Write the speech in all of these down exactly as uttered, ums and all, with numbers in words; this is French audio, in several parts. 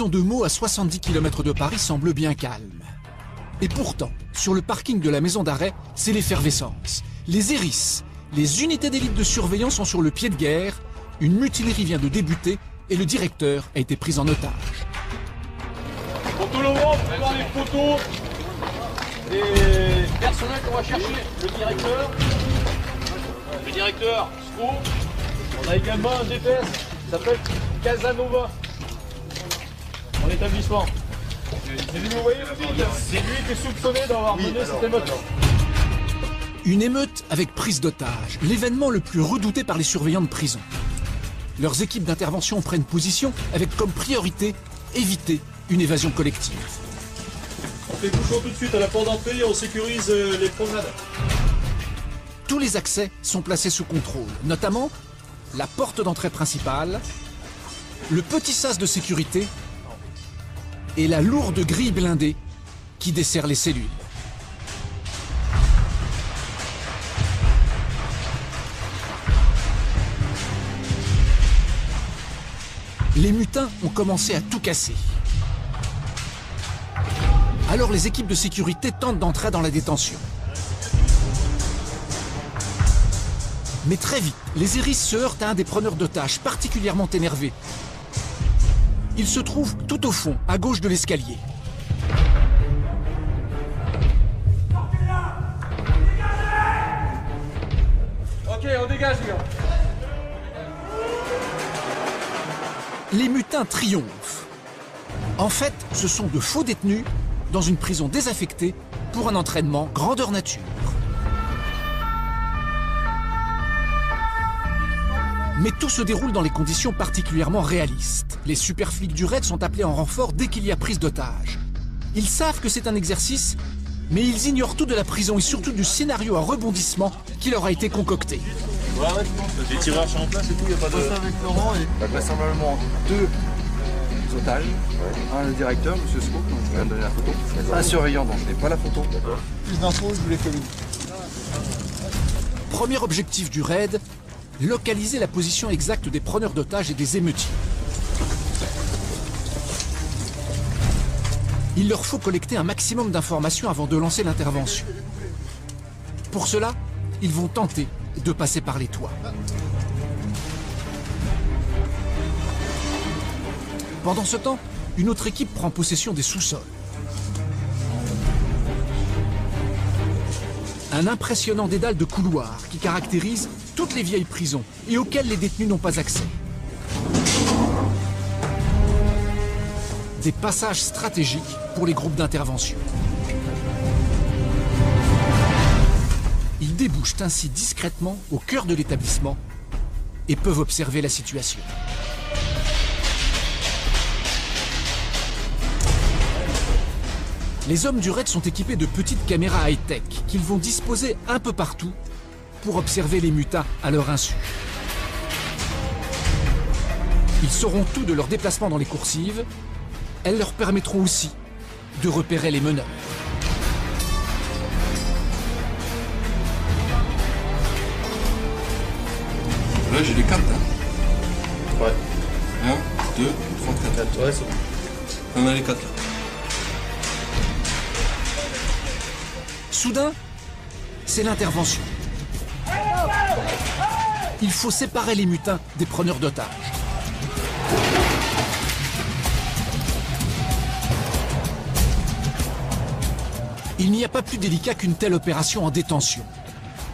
maison de Meaux à soixante-dix kilomètres de Paris semble bien calme. Et pourtant, sur le parking de la maison d'arrêt, c'est l'effervescence. Les hérisses, les unités d'élite de surveillance sont sur le pied de guerre, une mutinerie vient de débuter et le directeur a été pris en otage. Pour tout le monde, prendre les photos des personnels qu'on va chercher. Le directeur, le directeur se trouve. On a également un G P S qui s'appelle Casanova, en établissement. C'est lui, vous voyez, c'est lui qui est soupçonné d'avoir mené oui, cette émeute. Une émeute avec prise d'otage, l'événement le plus redouté par les surveillants de prison. Leurs équipes d'intervention prennent position avec comme priorité éviter une évasion collective. On fait bouchon tout de suite à la porte d'entrée, on sécurise les promenades. Tous les accès sont placés sous contrôle, notamment la porte d'entrée principale, le petit sas de sécurité et la lourde grille blindée qui dessert les cellules. Les mutins ont commencé à tout casser. Alors les équipes de sécurité tentent d'entrer dans la détention. Mais très vite, les hérisses se heurtent à un des preneurs d'otages particulièrement énervé. Il se trouve tout au fond, à gauche de l'escalier. Ok, on dégage, les gars. Les mutins triomphent. En fait, ce sont de faux détenus dans une prison désaffectée pour un entraînement grandeur nature. Mais tout se déroule dans les conditions particulièrement réalistes. Les super flics du RAID sont appelés en renfort dès qu'il y a prise d'otage. Ils savent que c'est un exercice, mais ils ignorent tout de la prison et surtout du scénario à rebondissement qui leur a été concocté. Ouais, ouais, les tirages sont en place et tout, il n'y a pas de... avec Laurent et vraisemblablement deux otages, un le directeur, M. Scoop, dont je viens de donner la photo, un surveillant dont je n'ai pas la photo. Plus d'infos, je vous les communique. Premier objectif du RAID, localiser la position exacte des preneurs d'otages et des émeutiers. Il leur faut collecter un maximum d'informations avant de lancer l'intervention. Pour cela, ils vont tenter de passer par les toits. Pendant ce temps, une autre équipe prend possession des sous-sols. Un impressionnant dédale de couloirs qui caractérise toutes les vieilles prisons et auxquelles les détenus n'ont pas accès. Des passages stratégiques pour les groupes d'intervention. Ils débouchent ainsi discrètement au cœur de l'établissement et peuvent observer la situation. Les hommes du RAID sont équipés de petites caméras high-tech qu'ils vont disposer un peu partout pour observer les mutins à leur insu. Ils sauront tout de leurs déplacements dans les coursives. Elles leur permettront aussi de repérer les meneurs. Là, j'ai les cartes. Hein. Ouais. un, deux, trois, quatre. Ouais, c'est bon. On a les quatre. Soudain, c'est l'intervention. Il faut séparer les mutins des preneurs d'otages. Il n'y a pas plus délicat qu'une telle opération en détention.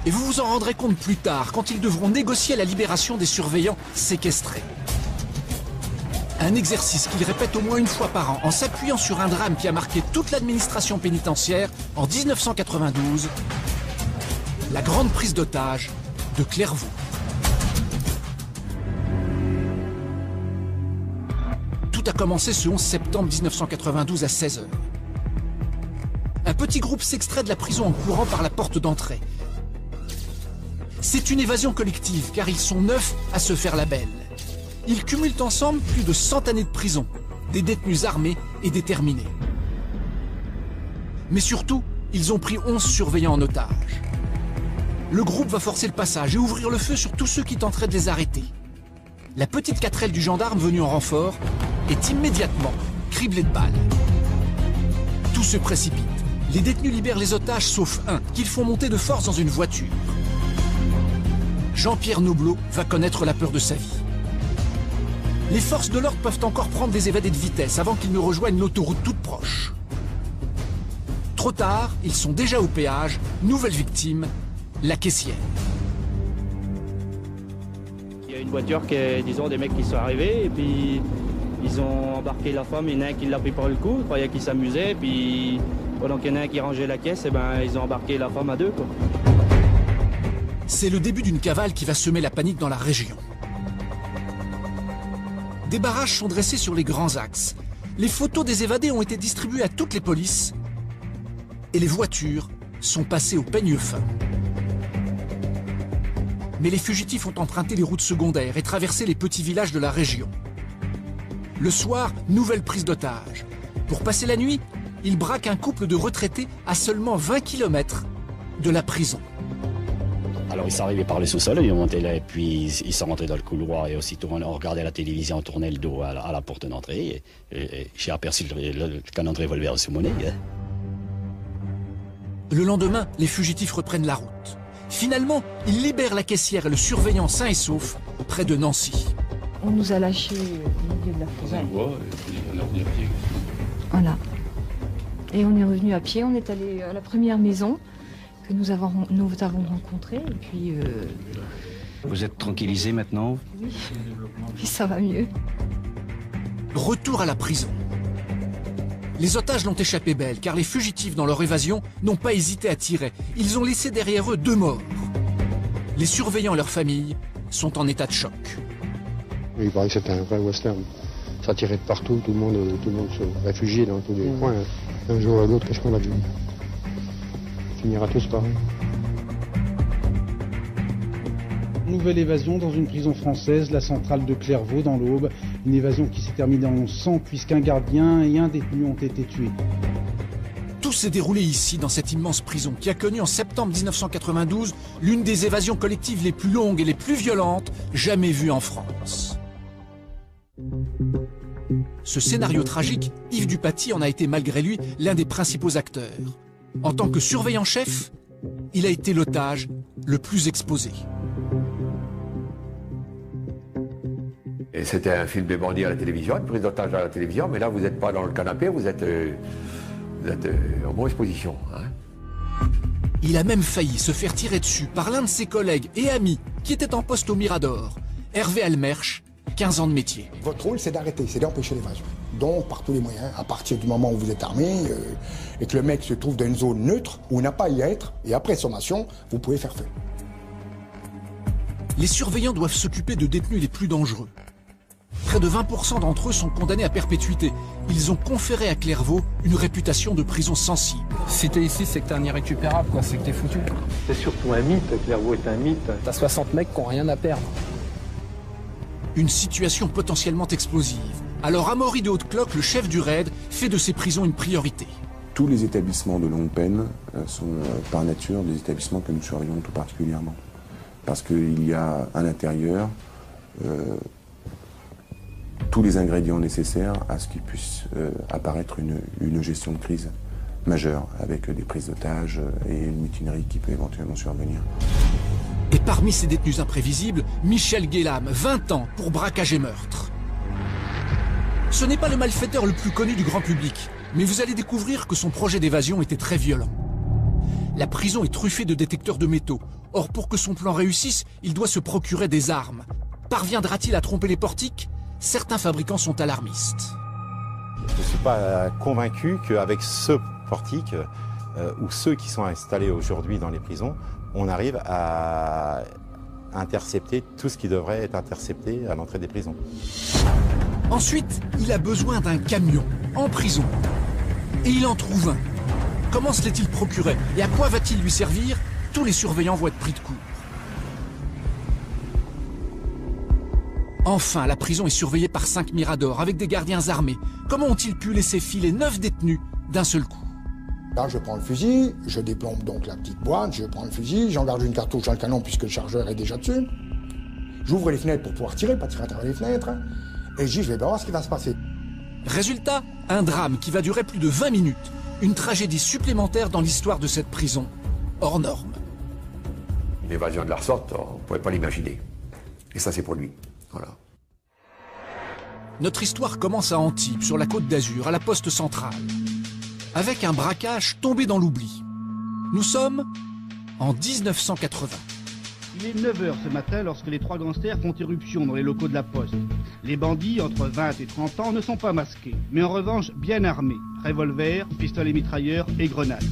Et vous vous en rendrez compte plus tard, quand ils devront négocier la libération des surveillants séquestrés. Un exercice qu'ils répètent au moins une fois par an, en s'appuyant sur un drame qui a marqué toute l'administration pénitentiaire en mille neuf cent quatre-vingt-douze, la grande prise d'otage de Clairvaux. Tout a commencé ce onze septembre mille neuf cent quatre-vingt-douze à seize heures. Un petit groupe s'extrait de la prison en courant par la porte d'entrée. C'est une évasion collective, car ils sont neuf à se faire la belle. Ils cumulent ensemble plus de cent années de prison, des détenus armés et déterminés. Mais surtout, ils ont pris onze surveillants en otage. Le groupe va forcer le passage et ouvrir le feu sur tous ceux qui tenteraient de les arrêter. La petite quatrelle du gendarme venu en renfort est immédiatement criblé de balles. Tout se précipite. Les détenus libèrent les otages, sauf un, qu'ils font monter de force dans une voiture. Jean-Pierre Nobleau va connaître la peur de sa vie. Les forces de l'ordre peuvent encore prendre des évadés de vitesse avant qu'ils ne rejoignent l'autoroute toute proche. Trop tard, ils sont déjà au péage. Nouvelle victime, la caissière. Il y a une voiture qui est, disons, des mecs qui sont arrivés et puis ils ont embarqué la femme. Il y en a un qui l'a pris par le cou, il croyait qu'il s'amusait. Puis pendant qu'il y en a un qui rangeait la caisse, et ben, ils ont embarqué la femme à deux, quoi. C'est le début d'une cavale qui va semer la panique dans la région. Des barrages sont dressés sur les grands axes. Les photos des évadés ont été distribuées à toutes les polices et les voitures sont passées au peigne fin. Mais les fugitifs ont emprunté les routes secondaires et traversé les petits villages de la région. Le soir, nouvelle prise d'otages. Pour passer la nuit, ils braquent un couple de retraités à seulement vingt kilomètres de la prison. Alors ils sont arrivés par le sous-sol, ils ont monté là et puis ils sont rentrés dans le couloir et aussitôt on regardait la télévision, on tournait le dos à la, à la porte d'entrée et, et, et j'ai aperçu le, le, le canon de revolver sous mon nez. Le lendemain, les fugitifs reprennent la route. Finalement, ils libèrent la caissière et le surveillant sain et sauf près de Nancy. On nous a lâchés au milieu de la forêt. On est revenu à pied. Voilà. Et on est revenu à pied, on est allé à la première maison que nous avons, nous avons rencontré et puis... Euh... Vous êtes tranquillisé maintenant? Oui. Oui, ça va mieux. Retour à la prison. Les otages l'ont échappé belle, car les fugitifs dans leur évasion n'ont pas hésité à tirer. Ils ont laissé derrière eux deux morts. Les surveillants et leurs familles sont en état de choc. Il paraît que c'était un vrai western. Ça tirait de partout, tout le monde, tout le monde se réfugiait dans tous les coins. Un jour à l'autre, qu'est-ce qu'on a vu? À tous pareil. Nouvelle évasion dans une prison française, la centrale de Clairvaux dans l'Aube. Une évasion qui s'est terminée en sang puisqu'un gardien et un détenu ont été tués. Tout s'est déroulé ici dans cette immense prison qui a connu en septembre mille neuf cent quatre-vingt-douze l'une des évasions collectives les plus longues et les plus violentes jamais vues en France. Ce scénario tragique, Yves Dupaty en a été malgré lui l'un des principaux acteurs. En tant que surveillant-chef, il a été l'otage le plus exposé. Et c'était un film de bandits à la télévision, une prise d'otage à la télévision, mais là vous n'êtes pas dans le canapé, vous êtes, euh, vous êtes euh, en mauvaise position. Hein. Il a même failli se faire tirer dessus par l'un de ses collègues et amis qui était en poste au Mirador, Hervé Almerch, quinze ans de métier. Votre rôle, c'est d'arrêter, c'est d'empêcher l'évasion. Donc, par tous les moyens, à partir du moment où vous êtes armé euh, et que le mec se trouve dans une zone neutre où il n'a pas à y être, et après sommation, vous pouvez faire feu. Les surveillants doivent s'occuper de détenus les plus dangereux. Près de vingt pour cent d'entre eux sont condamnés à perpétuité. Ils ont conféré à Clairvaux une réputation de prison sensible. Si t'es ici, c'est que t'es un irrécupérable, quoi. C'est que t'es foutu. C'est surtout un mythe, Clairvaux est un mythe. T'as soixante mecs qui n'ont rien à perdre. Une situation potentiellement explosive. Alors Amaury de Hauteclocque, le chef du RAID, fait de ces prisons une priorité. Tous les établissements de longue peine sont par nature des établissements que nous surveillons tout particulièrement. Parce qu'il y a à l'intérieur euh, tous les ingrédients nécessaires à ce qu'il puisse euh, apparaître une, une gestion de crise majeure, avec des prises d'otages et une mutinerie qui peut éventuellement survenir. Et parmi ces détenus imprévisibles, Michel Guélam, vingt ans pour braquage et meurtre. Ce n'est pas le malfaiteur le plus connu du grand public, mais vous allez découvrir que son projet d'évasion était très violent. La prison est truffée de détecteurs de métaux. Or, pour que son plan réussisse, il doit se procurer des armes. Parviendra-t-il à tromper les portiques? Certains fabricants sont alarmistes. Je ne suis pas convaincu qu'avec ce portique, euh, ou ceux qui sont installés aujourd'hui dans les prisons, on arrive à intercepter tout ce qui devrait être intercepté à l'entrée des prisons. Ensuite, il a besoin d'un camion en prison. Et il en trouve un. Comment se l'est-il procuré et à quoi va-t-il lui servir? Tous les surveillants vont être pris de court. Enfin, la prison est surveillée par cinq miradors avec des gardiens armés. Comment ont-ils pu laisser filer neuf détenus d'un seul coup? Là, je prends le fusil, je déplombe donc la petite boîte, je prends le fusil, j'en garde une cartouche dans le canon puisque le chargeur est déjà dessus. J'ouvre les fenêtres pour pouvoir tirer, pas tirer à travers les fenêtres. Et je dis, je vais bien voir ce qui va se passer. Résultat, un drame qui va durer plus de vingt minutes. Une tragédie supplémentaire dans l'histoire de cette prison, hors norme. Une évasion de la sorte, on ne pouvait pas l'imaginer. Et ça, c'est pour lui. Voilà. Notre histoire commence à Antibes, sur la Côte d'Azur, à la Poste Centrale. Avec un braquage tombé dans l'oubli. Nous sommes en mille neuf cent quatre-vingts. Il est neuf heures ce matin lorsque les trois gangsters font irruption dans les locaux de la Poste. Les bandits, entre vingt et trente ans, ne sont pas masqués, mais en revanche bien armés. Revolvers, pistolets mitrailleurs et grenades.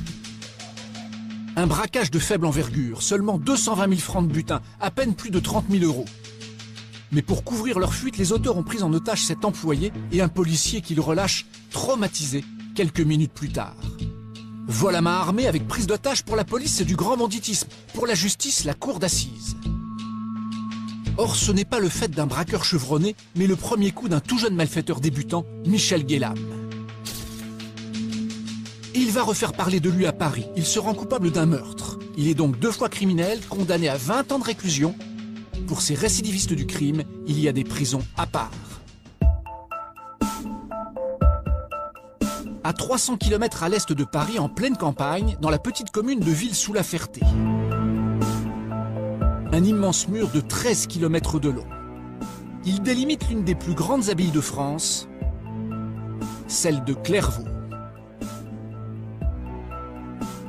Un braquage de faible envergure, seulement deux cent vingt mille francs de butin, à peine plus de trente mille euros. Mais pour couvrir leur fuite, les auteurs ont pris en otage cet employé et un policier qu'ils relâchent, traumatisé, quelques minutes plus tard. Vol à main armée avec prise d'otage, pour la police, c'est du grand banditisme. Pour la justice, la cour d'assises. Or, ce n'est pas le fait d'un braqueur chevronné, mais le premier coup d'un tout jeune malfaiteur débutant, Michel Guélam. Il va refaire parler de lui à Paris. Il se rend coupable d'un meurtre. Il est donc deux fois criminel, condamné à vingt ans de réclusion. Pour ces récidivistes du crime, il y a des prisons à part. À trois cents kilomètres à l'est de Paris, en pleine campagne, dans la petite commune de Ville-sous-la-Ferté. Un immense mur de treize kilomètres de long. Il délimite l'une des plus grandes abbayes de France, celle de Clairvaux.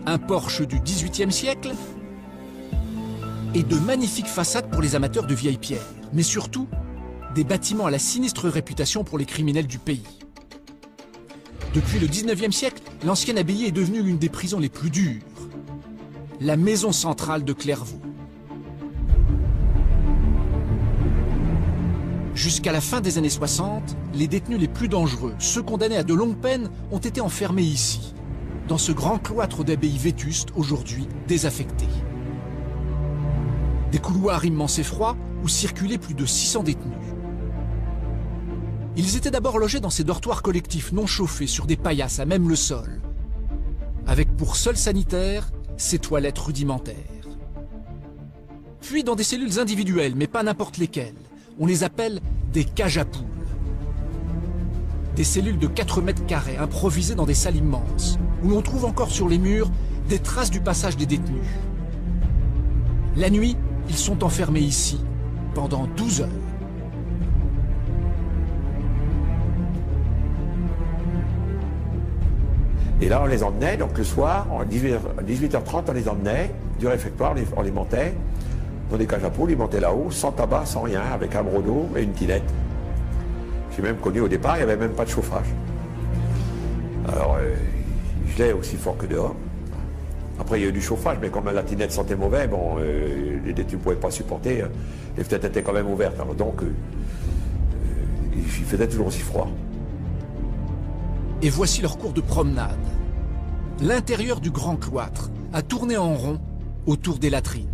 Un porche du dix-huitième siècle et de magnifiques façades pour les amateurs de vieilles pierres. Mais surtout, des bâtiments à la sinistre réputation pour les criminels du pays. Depuis le dix-neuvième siècle, l'ancienne abbaye est devenue l'une des prisons les plus dures. La maison centrale de Clairvaux. Jusqu'à la fin des années soixante, les détenus les plus dangereux, ceux condamnés à de longues peines, ont été enfermés ici. Dans ce grand cloître d'abbaye vétuste, aujourd'hui désaffecté. Des couloirs immenses et froids où circulaient plus de six cents détenus. Ils étaient d'abord logés dans ces dortoirs collectifs non chauffés sur des paillasses à même le sol, avec pour seul sanitaire ces toilettes rudimentaires. Puis dans des cellules individuelles, mais pas n'importe lesquelles. On les appelle des cages à poules. Des cellules de quatre mètres carrés improvisées dans des salles immenses, où l'on trouve encore sur les murs des traces du passage des détenus. La nuit, ils sont enfermés ici pendant douze heures. Et là, on les emmenait, donc le soir, à dix-huit heures trente, on les emmenait du réfectoire, on les, on les montait dans des cages à poules, ils montaient là-haut, sans tabac, sans rien, avec un broc d'eau et une tinette. J'ai même connu au départ, il n'y avait même pas de chauffage. Alors, euh, je l'ai aussi fort que dehors. Après, il y a eu du chauffage, mais comme la tinette sentait mauvais, bon, euh, les détenus ne pouvaient pas supporter. Euh, les fenêtres étaient quand même ouvertes, alors donc euh, euh, il faisait toujours aussi froid. Et voici leur cours de promenade. L'intérieur du grand cloître a tourné en rond autour des latrines.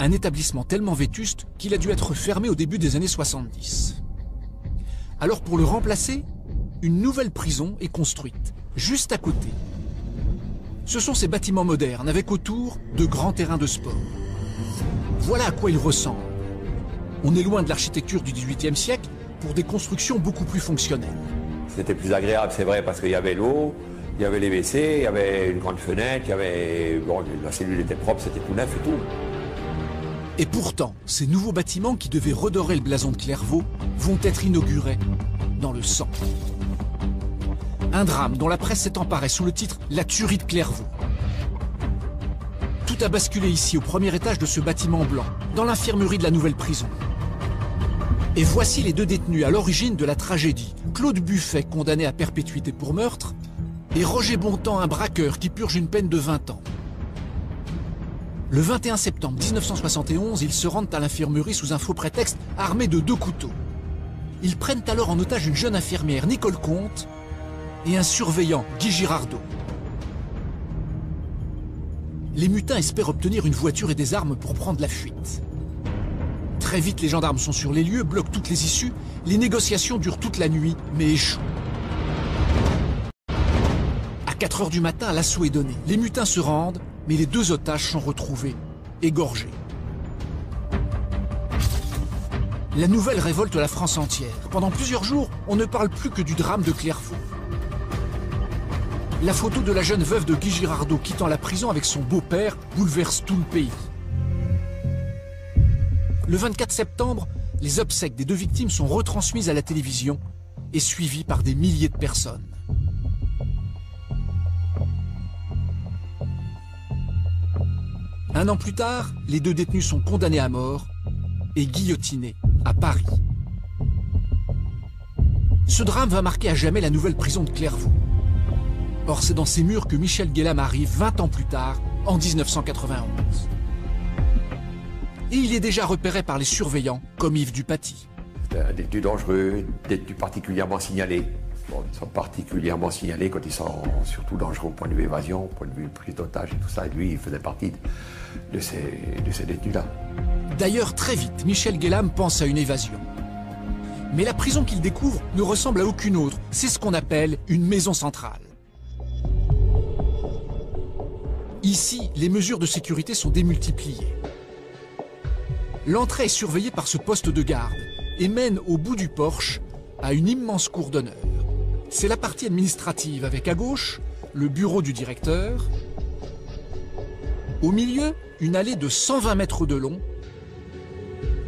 Un établissement tellement vétuste qu'il a dû être fermé au début des années soixante-dix. Alors pour le remplacer, une nouvelle prison est construite, juste à côté. Ce sont ces bâtiments modernes, avec autour de grands terrains de sport. Voilà à quoi ils ressemblent. On est loin de l'architecture du dix-huitième siècle pour des constructions beaucoup plus fonctionnelles. C'était plus agréable, c'est vrai, parce qu'il y avait l'eau, il y avait les W C, il y avait une grande fenêtre, il y avait... Bon, la cellule était propre, c'était tout neuf et tout. Et pourtant, ces nouveaux bâtiments qui devaient redorer le blason de Clairvaux vont être inaugurés dans le sang. Un drame dont la presse s'est emparée sous le titre « La tuerie de Clairvaux ». Tout a basculé ici, au premier étage de ce bâtiment blanc, dans l'infirmerie de la nouvelle prison. Et voici les deux détenus à l'origine de la tragédie. Claude Buffet, condamné à perpétuité pour meurtre, et Roger Bontemps, un braqueur qui purge une peine de vingt ans. Le vingt et un septembre mille neuf cent soixante et onze, ils se rendent à l'infirmerie sous un faux prétexte, armés de deux couteaux. Ils prennent alors en otage une jeune infirmière, Nicole Comte, et un surveillant, Guy Girardot. Les mutins espèrent obtenir une voiture et des armes pour prendre la fuite. Très vite, les gendarmes sont sur les lieux, bloquent toutes les issues. Les négociations durent toute la nuit, mais échouent. À quatre heures du matin, l'assaut est donné. Les mutins se rendent, mais les deux otages sont retrouvés, égorgés. La nouvelle révolte la France entière. Pendant plusieurs jours, on ne parle plus que du drame de Clairvaux. La photo de la jeune veuve de Guy Girardot quittant la prison avec son beau-père bouleverse tout le pays. Le vingt-quatre septembre, les obsèques des deux victimes sont retransmises à la télévision et suivies par des milliers de personnes. Un an plus tard, les deux détenus sont condamnés à mort et guillotinés à Paris. Ce drame va marquer à jamais la nouvelle prison de Clairvaux. Or, c'est dans ces murs que Michel Guélam arrive vingt ans plus tard, en mille neuf cent quatre-vingt-onze. Et il est déjà repéré par les surveillants, comme Yves Dupaty. C'est un détenu dangereux, détenu particulièrement signalé. Bon, ils sont particulièrement signalés quand ils sont surtout dangereux au point de vue évasion, au point de vue prise d'otage et tout ça. Et lui, il faisait partie de ces, de ces détenus-là. D'ailleurs, très vite, Michel Guélam pense à une évasion. Mais la prison qu'il découvre ne ressemble à aucune autre. C'est ce qu'on appelle une maison centrale. Ici, les mesures de sécurité sont démultipliées. L'entrée est surveillée par ce poste de garde et mène au bout du porche à une immense cour d'honneur. C'est la partie administrative avec à gauche le bureau du directeur. Au milieu, une allée de cent vingt mètres de long.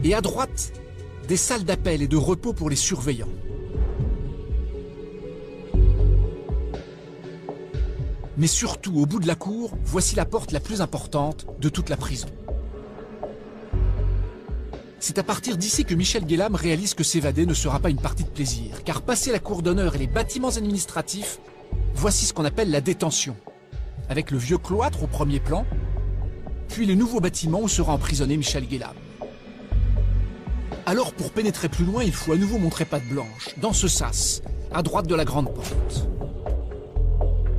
Et à droite, des salles d'appel et de repos pour les surveillants. Mais surtout, au bout de la cour, voici la porte la plus importante de toute la prison. C'est à partir d'ici que Michel Guélam réalise que s'évader ne sera pas une partie de plaisir, car passer la cour d'honneur et les bâtiments administratifs, voici ce qu'on appelle la détention, avec le vieux cloître au premier plan, puis les nouveaux bâtiments où sera emprisonné Michel Guélam. Alors, pour pénétrer plus loin, il faut à nouveau montrer patte blanche, dans ce sas, à droite de la grande porte.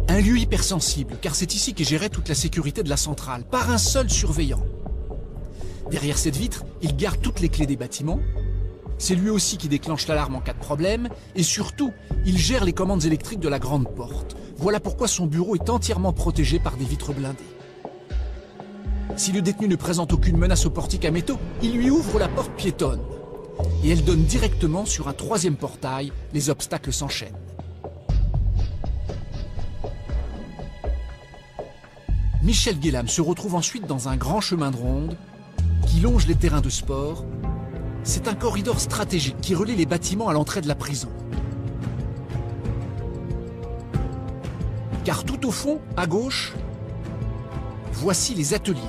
Un lieu hypersensible, car c'est ici qu'est gérée toute la sécurité de la centrale, par un seul surveillant. Derrière cette vitre, il garde toutes les clés des bâtiments. C'est lui aussi qui déclenche l'alarme en cas de problème. Et surtout, il gère les commandes électriques de la grande porte. Voilà pourquoi son bureau est entièrement protégé par des vitres blindées. Si le détenu ne présente aucune menace au portique à métaux, il lui ouvre la porte piétonne. Et elle donne directement sur un troisième portail. Les obstacles s'enchaînent. Michel Guélam se retrouve ensuite dans un grand chemin de ronde qui longe les terrains de sport. C'est un corridor stratégique qui relie les bâtiments à l'entrée de la prison. Car tout au fond, à gauche, voici les ateliers.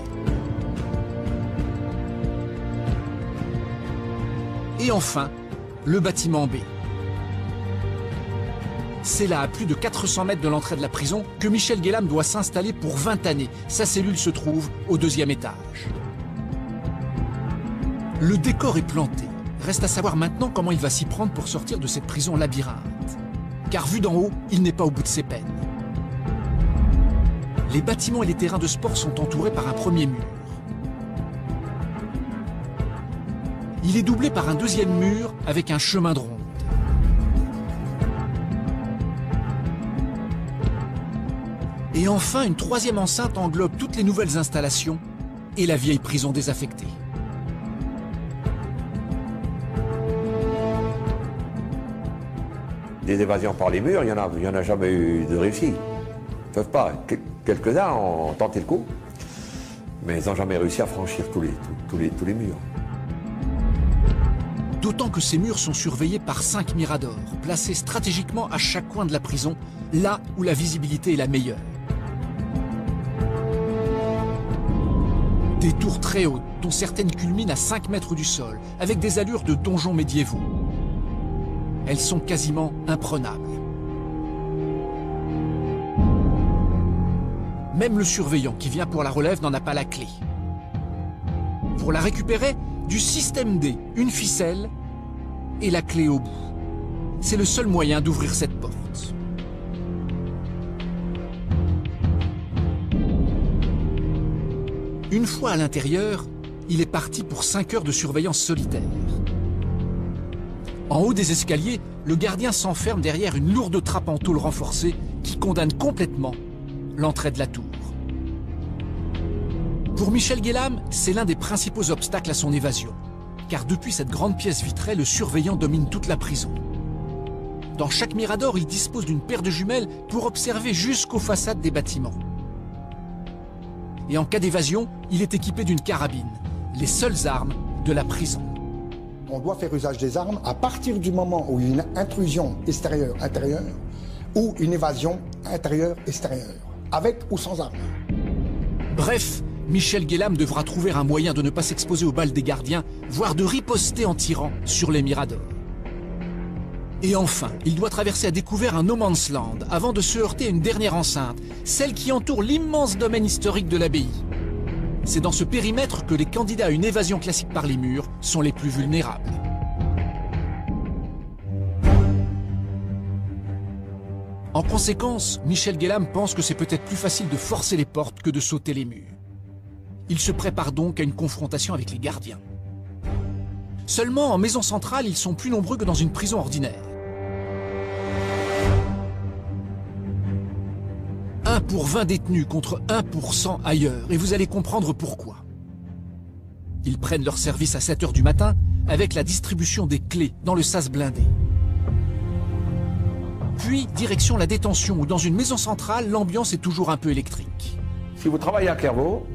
Et enfin, le bâtiment B. C'est là, à plus de quatre cents mètres de l'entrée de la prison, que Michel Guélam doit s'installer pour vingt années. Sa cellule se trouve au deuxième étage. Le décor est planté. Reste à savoir maintenant comment il va s'y prendre pour sortir de cette prison labyrinthe. Car vu d'en haut, il n'est pas au bout de ses peines. Les bâtiments et les terrains de sport sont entourés par un premier mur. Il est doublé par un deuxième mur avec un chemin de ronde. Et enfin, une troisième enceinte englobe toutes les nouvelles installations et la vieille prison désaffectée. Des évasions par les murs, il n'y en, en a jamais eu de réussi. Ils ne peuvent pas. Quelques-uns ont tenté le coup, mais ils n'ont jamais réussi à franchir tous les, tous, tous les, tous les murs. D'autant que ces murs sont surveillés par cinq miradors, placés stratégiquement à chaque coin de la prison, là où la visibilité est la meilleure. Des tours très hautes, dont certaines culminent à cinq mètres du sol, avec des allures de donjons médiévaux. Elles sont quasiment imprenables. Même le surveillant qui vient pour la relève n'en a pas la clé. Pour la récupérer, du système D, une ficelle et la clé au bout. C'est le seul moyen d'ouvrir cette porte. Une fois à l'intérieur, il est parti pour cinq heures de surveillance solitaire. En haut des escaliers, le gardien s'enferme derrière une lourde trappe en tôle renforcée qui condamne complètement l'entrée de la tour. Pour Michel Guélam, c'est l'un des principaux obstacles à son évasion. car depuis cette grande pièce vitrée, le surveillant domine toute la prison. Dans chaque mirador, il dispose d'une paire de jumelles pour observer jusqu'aux façades des bâtiments. Et en cas d'évasion, il est équipé d'une carabine, les seules armes de la prison. On doit faire usage des armes à partir du moment où il y a une intrusion extérieure-intérieure ou une évasion intérieure-extérieure, avec ou sans armes. Bref, Michel Guélam devra trouver un moyen de ne pas s'exposer aux balles des gardiens, voire de riposter en tirant sur les miradors. Et enfin, il doit traverser à découvert un no man's land avant de se heurter à une dernière enceinte, celle qui entoure l'immense domaine historique de l'abbaye. C'est dans ce périmètre que les candidats à une évasion classique par les murs sont les plus vulnérables. En conséquence, Michel Guélam pense que c'est peut-être plus facile de forcer les portes que de sauter les murs. Il se prépare donc à une confrontation avec les gardiens. Seulement, en maison centrale, ils sont plus nombreux que dans une prison ordinaire. un pour vingt détenus contre un pour cent ailleurs, et vous allez comprendre pourquoi. Ils prennent leur service à sept heures du matin avec la distribution des clés dans le sas blindé. Puis, direction la détention, où dans une maison centrale, l'ambiance est toujours un peu électrique. Si vous travaillez à Clairvaux,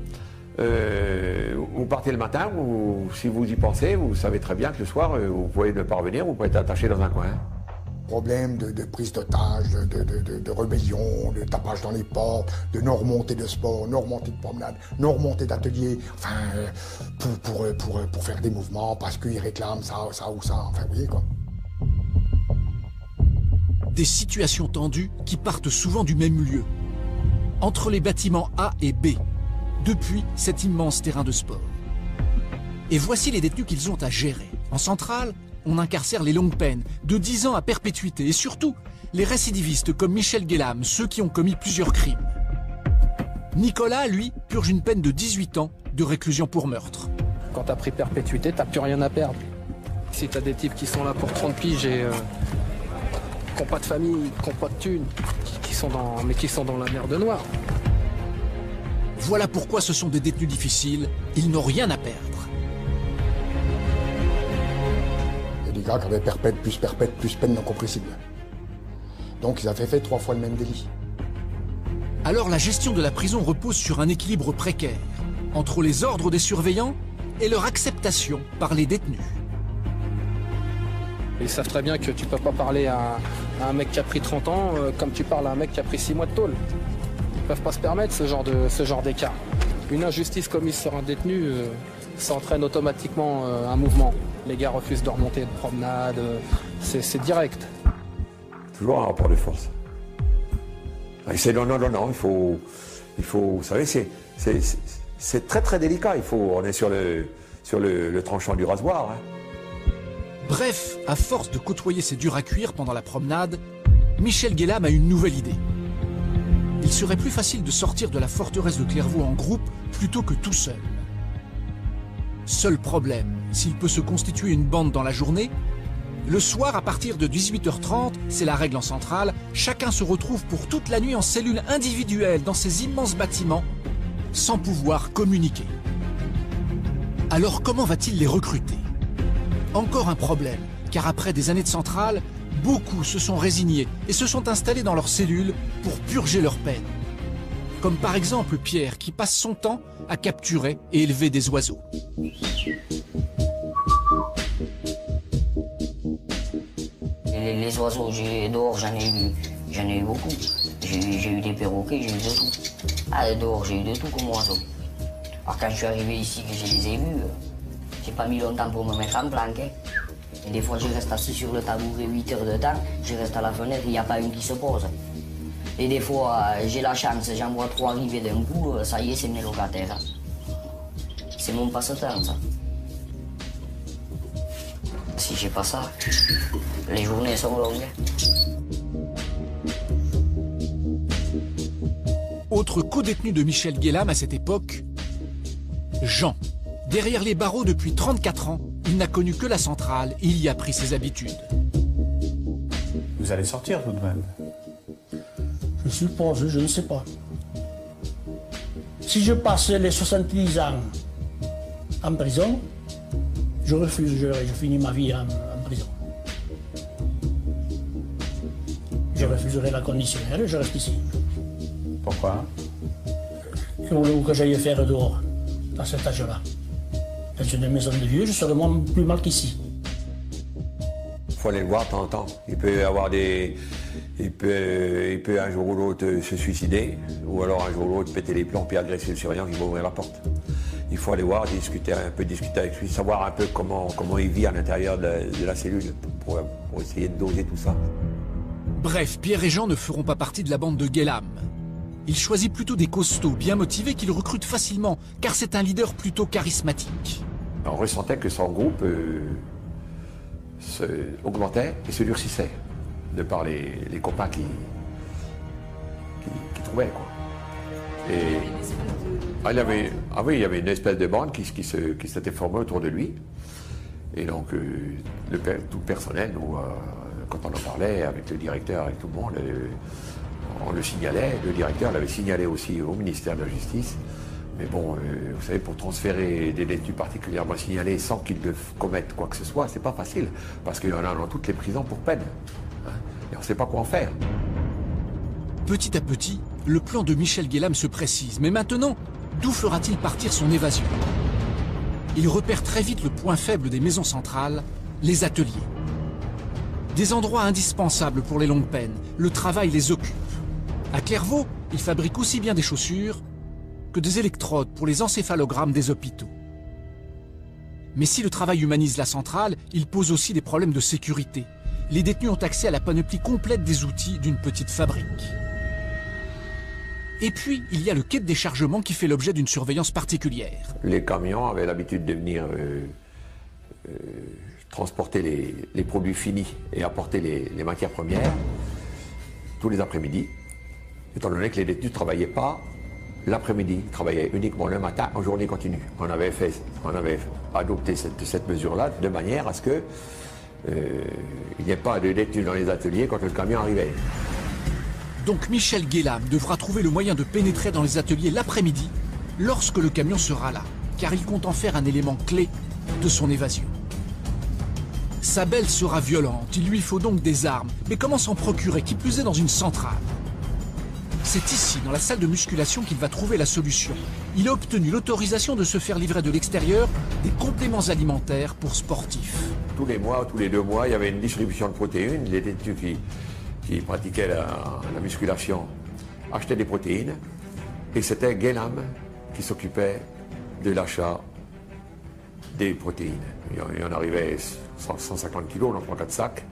Euh, vous partez le matin, ou si vous y pensez, vous savez très bien que le soir, euh, vous pouvez ne pas revenir, vous pouvez être attaché dans un coin. Problème de, de prise d'otage, de, de, de, de rébellion, de tapage dans les portes, de non-remontée de sport, non-remontée de promenade, non-remontée d'atelier, enfin, euh, pour, pour, pour, pour, pour faire des mouvements parce qu'ils réclament ça, ça ou ça, enfin, vous voyez quoi. Des situations tendues qui partent souvent du même lieu, entre les bâtiments A et B. Depuis cet immense terrain de sport. Et voici les détenus qu'ils ont à gérer. En centrale, on incarcère les longues peines, de dix ans à perpétuité, et surtout, les récidivistes comme Michel Guélam, ceux qui ont commis plusieurs crimes. Nicolas, lui, purge une peine de dix-huit ans de réclusion pour meurtre. Quand t'as pris perpétuité, t'as plus rien à perdre. Si t'as des types qui sont là pour trente piges et euh, qui n'ont pas de famille, qui n'ont pas de thunes, qui sont dans, mais qui sont dans la merde noire. Voilà pourquoi ce sont des détenus difficiles, ils n'ont rien à perdre. Il y a des gars qui avaient perpète, plus perpète, plus peine non compressible. Donc ils avaient fait trois fois le même délit. Alors la gestion de la prison repose sur un équilibre précaire, entre les ordres des surveillants et leur acceptation par les détenus. Ils savent très bien que tu peux pas parler à un mec qui a pris trente ans euh, comme tu parles à un mec qui a pris six mois de tôle. Ils ne peuvent pas se permettre ce genre de ce genre d'écart. Une injustice commise sur un détenu, euh, ça entraîne automatiquement euh, un mouvement. Les gars refusent de remonter de promenade, euh, c'est direct. Toujours un rapport de force. C'est non, non, non, non, il faut, il faut vous savez, c'est très très délicat. Il faut, on est sur le, sur le, le tranchant du rasoir. Hein. Bref, à force de côtoyer ces durs à cuire pendant la promenade, Michel Guélam a une nouvelle idée. Il serait plus facile de sortir de la forteresse de Clairvaux en groupe plutôt que tout seul. Seul problème, s'il peut se constituer une bande dans la journée, le soir à partir de dix-huit heures trente, c'est la règle en centrale, chacun se retrouve pour toute la nuit en cellule individuelle dans ces immenses bâtiments, sans pouvoir communiquer. Alors comment va-t-il les recruter? Encore un problème, car après des années de centrale, beaucoup se sont résignés et se sont installés dans leurs cellules pour purger leur peine. Comme par exemple Pierre qui passe son temps à capturer et élever des oiseaux. Les, les oiseaux dehors, j'en ai eu, j'en ai eu beaucoup. J'ai eu des perroquets, j'ai eu de tout. Ah, dehors, j'ai eu de tout comme oiseaux. Alors quand je suis arrivé ici, que je les ai vus, j'ai pas mis longtemps pour me mettre en planque. Hein. Et des fois, je reste assis sur le tabouret huit heures de temps, je reste à la fenêtre, il n'y a pas une qui se pose. Et des fois, j'ai la chance, j'en vois trois arriver d'un coup, ça y est, c'est mes locataires. C'est mon passe-temps, ça. Si j'ai pas ça, les journées sont longues. Autre co-détenu de Michel Guélam à cette époque, Jean. Derrière les barreaux depuis trente-quatre ans, il n'a connu que la centrale, il y a pris ses habitudes. Vous allez sortir tout de même? Je suis pendu, je ne sais pas. Si je passais les soixante-dix ans en prison, je refuse, je, je finis ma vie en, en prison. Je refuserai la conditionnelle, je reste ici. Pourquoi? Que voulez-vous que j'aille faire dehors, à cet âge-là? Dans une maison de vieux, je serai moins plus mal qu'ici. Il faut aller le voir de temps en temps. Il peut avoir des... Il peut, il peut un jour ou l'autre se suicider, ou alors un jour ou l'autre péter les plombs puis agresser le surveillant qui va ouvrir la porte. Il faut aller voir, discuter un peu, discuter avec lui, savoir un peu comment, comment il vit à l'intérieur de, de la cellule, pour, pour essayer de doser tout ça. Bref, Pierre et Jean ne feront pas partie de la bande de Guélam. Il choisit plutôt des costauds bien motivés qu'il recrute facilement, car c'est un leader plutôt charismatique. On ressentait que son groupe euh, se augmentait et se durcissait, de par les, les copains qui, qui, qui trouvaient, quoi. Et ah, il avait, ah oui, il y avait une espèce de bande qui, qui se, qui s'était formée autour de lui. Et donc, euh, le, tout le personnel, nous, euh, quand on en parlait avec le directeur, avec tout le monde, euh, on le signalait. Le directeur l'avait signalé aussi au ministère de la Justice. Mais bon, euh, vous savez, pour transférer des détenus particulièrement signalés sans qu'ils ne commettent quoi que ce soit, c'est pas facile. Parce qu'il y en a dans toutes les prisons pour peine. Et on ne sait pas quoi en faire. Petit à petit, le plan de Michel Guélam se précise. Mais maintenant, d'où fera-t-il partir son évasion? Il repère très vite le point faible des maisons centrales, les ateliers. Des endroits indispensables pour les longues peines, le travail les occupe. À Clairvaux, il fabrique aussi bien des chaussures que des électrodes pour les encéphalogrammes des hôpitaux. Mais si le travail humanise la centrale, il pose aussi des problèmes de sécurité. Les détenus ont accès à la panoplie complète des outils d'une petite fabrique. Et puis, il y a le quai de déchargement qui fait l'objet d'une surveillance particulière. Les camions avaient l'habitude de venir euh, euh, transporter les, les produits finis et apporter les, les matières premières tous les après-midi. Étant donné que les détenus ne travaillaient pas l'après-midi, ils travaillaient uniquement le matin en journée continue. On avait, fait, on avait adopté cette, cette mesure-là de manière à ce que Euh, il n'y a pas de détenus dans les ateliers quand le camion arrivait. Donc Michel Guélam devra trouver le moyen de pénétrer dans les ateliers l'après-midi, lorsque le camion sera là, car il compte en faire un élément clé de son évasion. Sa belle sera violente, il lui faut donc des armes, mais comment s'en procurer, qui plus est dans une centrale? C'est ici, dans la salle de musculation, qu'il va trouver la solution. Il a obtenu l'autorisation de se faire livrer de l'extérieur des compléments alimentaires pour sportifs. Tous les mois, tous les deux mois, il y avait une distribution de protéines. Les détenus qui, qui pratiquaient la, la musculation achetaient des protéines. Et c'était Guélam qui s'occupait de l'achat des protéines. Il en arrivait cent cinquante kilos dans trois quatre sacs.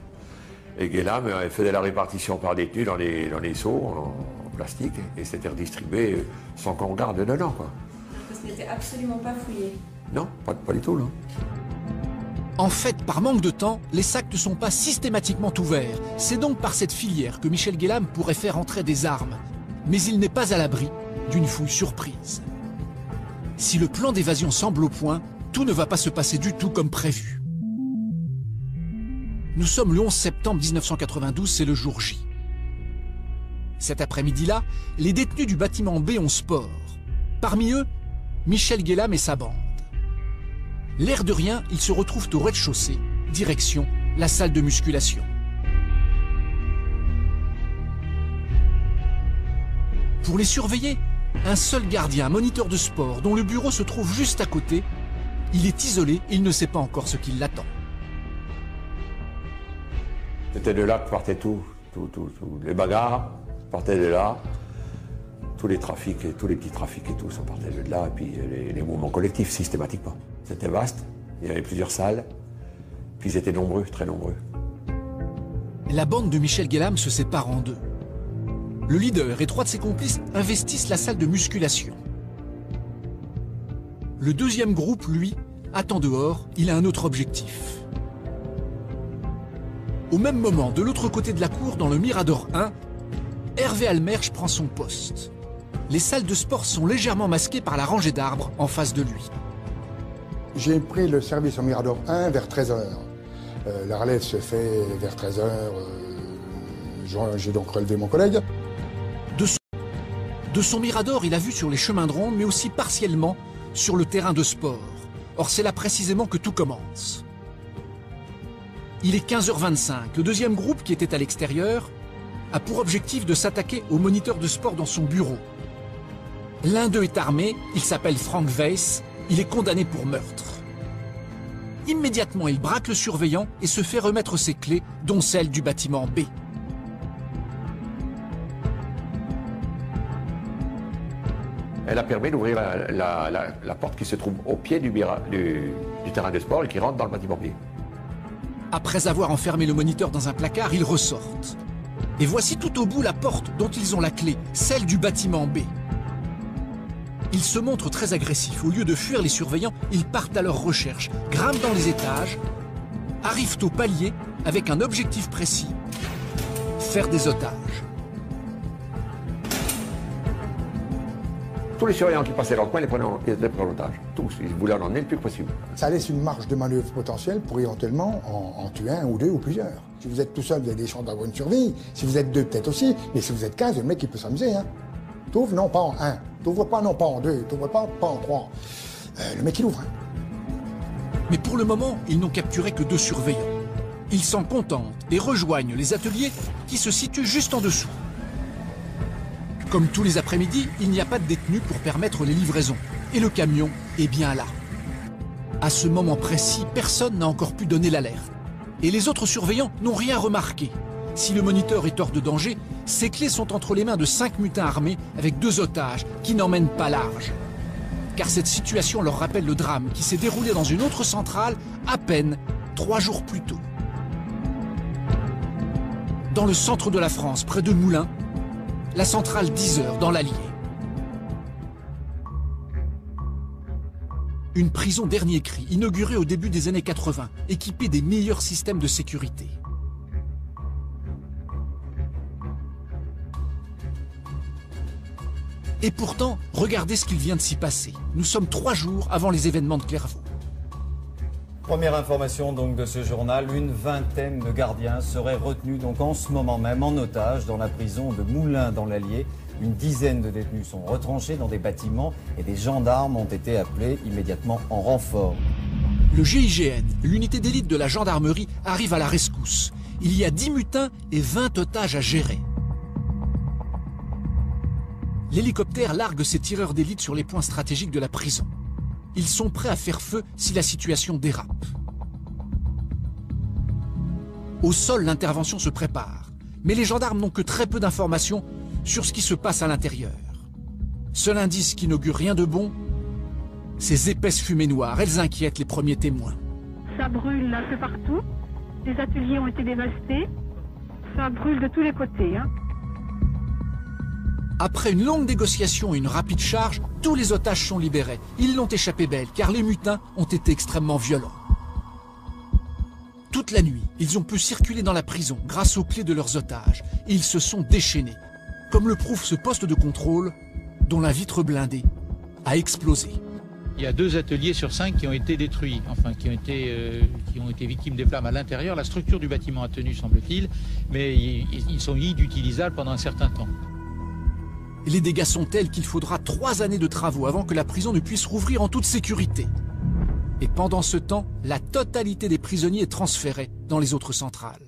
Et Guélam faisait la répartition par détenus dans les, dans les seaux en, en plastique. Et c'était redistribué sans qu'on regarde dedans, quoi. Parce qu'il n'était absolument pas fouillé. Non, pas, pas du tout, non. En fait, par manque de temps, les sacs ne sont pas systématiquement ouverts. C'est donc par cette filière que Michel Guélam pourrait faire entrer des armes. Mais il n'est pas à l'abri d'une fouille surprise. Si le plan d'évasion semble au point, tout ne va pas se passer du tout comme prévu. Nous sommes le onze septembre mille neuf cent quatre-vingt-douze, c'est le jour J. Cet après-midi-là, les détenus du bâtiment B ont sport. Parmi eux, Michel Guélam et sa bande. L'air de rien, ils se retrouvent au rez-de-chaussée, direction la salle de musculation. Pour les surveiller, un seul gardien, moniteur de sport, dont le bureau se trouve juste à côté. Il est isolé, il ne sait pas encore ce qui l'attend. C'était de là que partaient tout, tout, tout, tout. Les bagarres partaient de là. Tous les trafics, et tous les petits trafics et tout, ça partait de là, et puis les, les mouvements collectifs systématiquement. C'était vaste, il y avait plusieurs salles, puis ils étaient nombreux, très nombreux. La bande de Michel Guélam se sépare en deux. Le leader et trois de ses complices investissent la salle de musculation. Le deuxième groupe, lui, attend dehors, il a un autre objectif. Au même moment, de l'autre côté de la cour, dans le Mirador un, Hervé Almerch prend son poste. Les salles de sport sont légèrement masquées par la rangée d'arbres en face de lui. J'ai pris le service au Mirador un vers treize heures. Euh, la relève se fait vers treize heures. Euh, J'ai donc relevé mon collègue. De son, de son Mirador, il a vu sur les chemins de ronde, mais aussi partiellement sur le terrain de sport. Or, c'est là précisément que tout commence. Il est quinze heures vingt-cinq. Le deuxième groupe, qui était à l'extérieur, a pour objectif de s'attaquer au moniteur de sport dans son bureau. L'un d'eux est armé, il s'appelle Frank Weiss, il est condamné pour meurtre. Immédiatement, il braque le surveillant et se fait remettre ses clés, dont celle du bâtiment B. Elle a permis d'ouvrir la, la, la, la porte qui se trouve au pied du, bira, du, du terrain de sport et qui rentre dans le bâtiment B. Après avoir enfermé le moniteur dans un placard, ils ressortent. Et voici tout au bout la porte dont ils ont la clé, celle du bâtiment B. Ils se montrent très agressifs. Au lieu de fuir les surveillants, ils partent à leur recherche, grimpent dans les étages, arrivent au palier avec un objectif précis, faire des otages. Tous les surveillants qui passaient dans le coin les prenaient en otage. Tous, ils voulaient en emmener le plus possible. Ça laisse une marge de manœuvre potentielle pour éventuellement en, en tuer un ou deux ou plusieurs. Si vous êtes tout seul, vous avez des chances d'avoir une survie. Si vous êtes deux, peut-être aussi. Mais si vous êtes quinze, le mec, il peut s'amuser, hein. T'ouvres, non, pas en un. T'ouvres pas, non, pas en deux. T'ouvres pas, pas en trois. Euh, le mec, il ouvre. Mais pour le moment, ils n'ont capturé que deux surveillants. Ils s'en contentent et rejoignent les ateliers qui se situent juste en dessous. Comme tous les après-midi, il n'y a pas de détenus pour permettre les livraisons. Et le camion est bien là. À ce moment précis, personne n'a encore pu donner l'alerte. Et les autres surveillants n'ont rien remarqué. Si le moniteur est hors de danger, ses clés sont entre les mains de cinq mutins armés avec deux otages qui n'emmènent pas large. Car cette situation leur rappelle le drame qui s'est déroulé dans une autre centrale à peine trois jours plus tôt. Dans le centre de la France, près de Moulins, la centrale dix heures dans l'Allier. Une prison dernier cri, inaugurée au début des années quatre-vingt, équipée des meilleurs systèmes de sécurité. Et pourtant, regardez ce qu'il vient de s'y passer. Nous sommes trois jours avant les événements de Clairvaux. Première information donc de ce journal, une vingtaine de gardiens seraient retenus donc en ce moment même en otage dans la prison de Moulins dans l'Allier. Une dizaine de détenus sont retranchés dans des bâtiments et des gendarmes ont été appelés immédiatement en renfort. Le G I G N, l'unité d'élite de la gendarmerie, arrive à la rescousse. Il y a dix mutins et vingt otages à gérer. L'hélicoptère largue ses tireurs d'élite sur les points stratégiques de la prison. Ils sont prêts à faire feu si la situation dérape. Au sol, l'intervention se prépare. Mais les gendarmes n'ont que très peu d'informations sur ce qui se passe à l'intérieur. Seul indice qui n'augure rien de bon, ces épaisses fumées noires. Elles inquiètent les premiers témoins. Ça brûle un peu partout. Les ateliers ont été dévastés. Ça brûle de tous les côtés, hein. Après une longue négociation et une rapide charge, tous les otages sont libérés. Ils l'ont échappé belle, car les mutins ont été extrêmement violents. Toute la nuit, ils ont pu circuler dans la prison grâce aux clés de leurs otages. Ils se sont déchaînés, comme le prouve ce poste de contrôle dont la vitre blindée a explosé. Il y a deux ateliers sur cinq qui ont été détruits, enfin qui ont été, euh, qui ont été victimes des flammes à l'intérieur. La structure du bâtiment a tenu, semble-t-il, mais ils sont inutilisables pendant un certain temps. Les dégâts sont tels qu'il faudra trois années de travaux avant que la prison ne puisse rouvrir en toute sécurité. Et pendant ce temps, la totalité des prisonniers est transférée dans les autres centrales.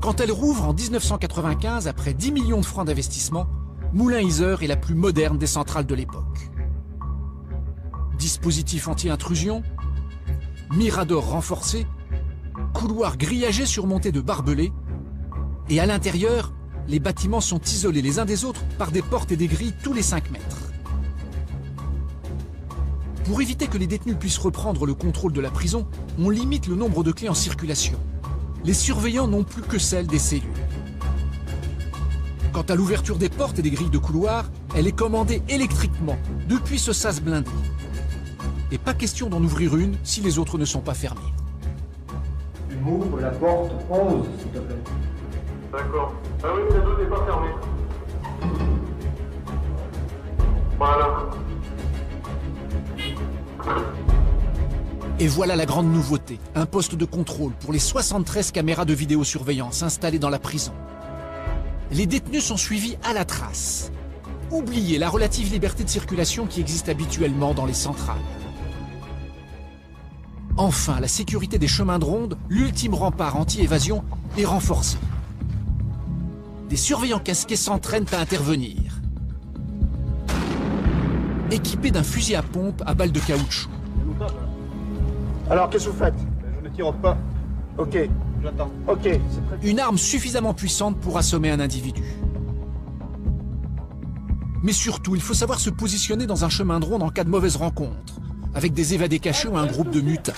Quand elle rouvre en mille neuf cent quatre-vingt-quinze, après dix millions de francs d'investissement, Moulins-Yzeure est la plus moderne des centrales de l'époque. Dispositif anti-intrusion, mirador renforcé, couloir grillagé surmonté de barbelés. Et à l'intérieur, les bâtiments sont isolés les uns des autres par des portes et des grilles tous les cinq mètres. Pour éviter que les détenus puissent reprendre le contrôle de la prison, on limite le nombre de clés en circulation. Les surveillants n'ont plus que celles des cellules. Quant à l'ouverture des portes et des grilles de couloir, elle est commandée électriquement depuis ce sas blindé. Et pas question d'en ouvrir une si les autres ne sont pas fermées. Tu m'ouvres la porte onze, s'il te plaît. D'accord. Ah oui, la zone n'est pas fermée. Voilà. Et voilà la grande nouveauté. Un poste de contrôle pour les soixante-treize caméras de vidéosurveillance installées dans la prison. Les détenus sont suivis à la trace. oublier la relative liberté de circulation qui existe habituellement dans les centrales. Enfin, la sécurité des chemins de ronde, l'ultime rempart anti-évasion, est renforcée. Des surveillants casqués s'entraînent à intervenir, équipés d'un fusil à pompe à balles de caoutchouc. Alors, qu'est-ce que vous faites? Je ne tire pas. Ok. J'attends. Ok. Une arme suffisamment puissante pour assommer un individu. Mais surtout, il faut savoir se positionner dans un chemin de ronde en cas de mauvaise rencontre, avec des évadés cachés ou un groupe de mutins.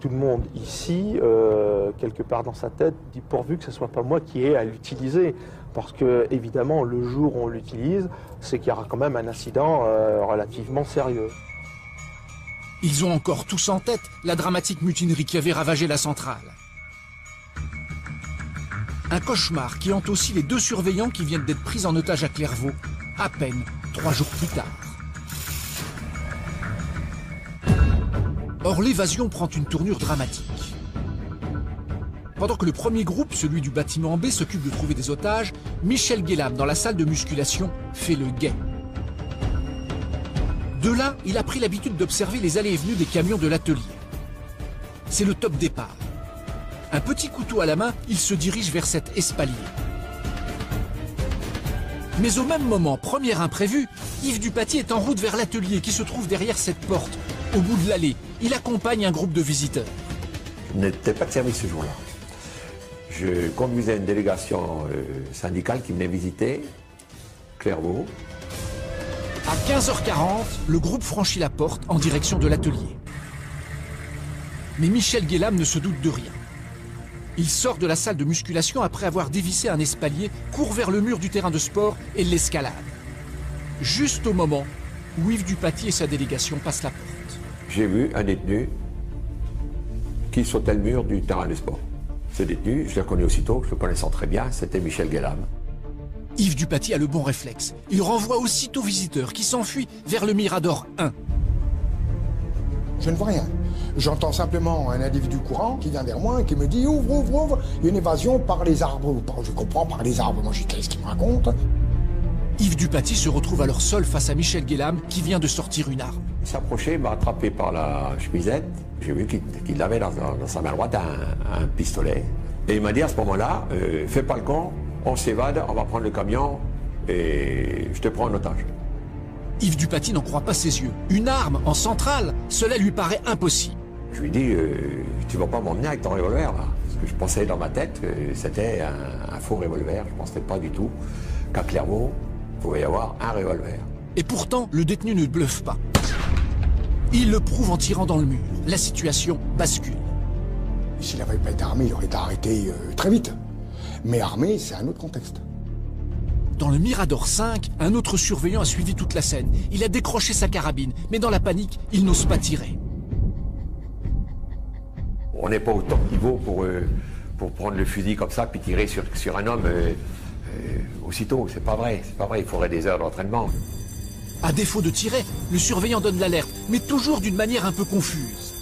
Tout le monde ici, euh, quelque part dans sa tête, dit pourvu que ce ne soit pas moi qui ai à l'utiliser. Parce que, évidemment, le jour où on l'utilise, c'est qu'il y aura quand même un incident euh, relativement sérieux. Ils ont encore tous en tête la dramatique mutinerie qui avait ravagé la centrale. Un cauchemar qui hante aussi les deux surveillants qui viennent d'être pris en otage à Clairvaux, à peine trois jours plus tard. Or, l'évasion prend une tournure dramatique. Pendant que le premier groupe, celui du bâtiment B, s'occupe de trouver des otages, Michel Guélam, dans la salle de musculation, fait le guet. De là, il a pris l'habitude d'observer les allées et venues des camions de l'atelier. C'est le top départ. Un petit couteau à la main, il se dirige vers cet espalier. Mais au même moment, première imprévue, Yves Dupaty est en route vers l'atelier qui se trouve derrière cette porte. Au bout de l'allée, il accompagne un groupe de visiteurs. Je n'étais pas de service ce jour-là. Je conduisais une délégation euh, syndicale qui venait visiter Clairvaux. À quinze heures quarante, le groupe franchit la porte en direction de l'atelier. Mais Michel Guélam ne se doute de rien. Il sort de la salle de musculation après avoir dévissé un espalier, court vers le mur du terrain de sport et l'escalade. Juste au moment où Yves Dupaty et sa délégation passent la porte. J'ai vu un détenu qui sautait le mur du terrain de sport. Ce détenu, je l'ai reconnu aussitôt, je le connaissais très bien, c'était Michel Guélam. Yves Dupaty a le bon réflexe. Il renvoie aussitôt visiteurs qui s'enfuient vers le Mirador un. Je ne vois rien. J'entends simplement un individu courant qui vient vers moi et qui me dit « Ouvre, ouvre, ouvre !» Une évasion par les arbres. Je comprends, par les arbres. Moi, je sais qu'est-ce qu'il me raconte. Yves Dupaty se retrouve alors seul face à Michel Guélam qui vient de sortir une arme. Il s'approchait, m'a attrapé par la chemisette. J'ai vu qu'il qu'il avait dans, dans sa main droite un, un pistolet. Et il m'a dit à ce moment-là euh, « Fais pas le con, on s'évade, on va prendre le camion et je te prends en otage. » Yves Dupaty n'en croit pas ses yeux. Une arme en centrale, cela lui paraît impossible. Je lui dis, euh, tu vas pas m'emmener avec ton revolver là. Parce que je pensais dans ma tête que c'était un, un faux revolver. Je pensais pas du tout qu'à Clairvaux, il pouvait y avoir un revolver. Et pourtant, le détenu ne bluffe pas. Il le prouve en tirant dans le mur. La situation bascule. S'il n'avait pas été armé, il aurait été arrêté euh, très vite. Mais armé, c'est un autre contexte. Dans le Mirador cinq, un autre surveillant a suivi toute la scène. Il a décroché sa carabine, mais dans la panique, il n'ose pas tirer. On n'est pas au top niveau pour, euh, pour prendre le fusil comme ça puis tirer sur, sur un homme euh, euh, aussitôt. C'est pas vrai, c'est pas vrai, il faudrait des heures d'entraînement. À défaut de tirer, le surveillant donne l'alerte, mais toujours d'une manière un peu confuse.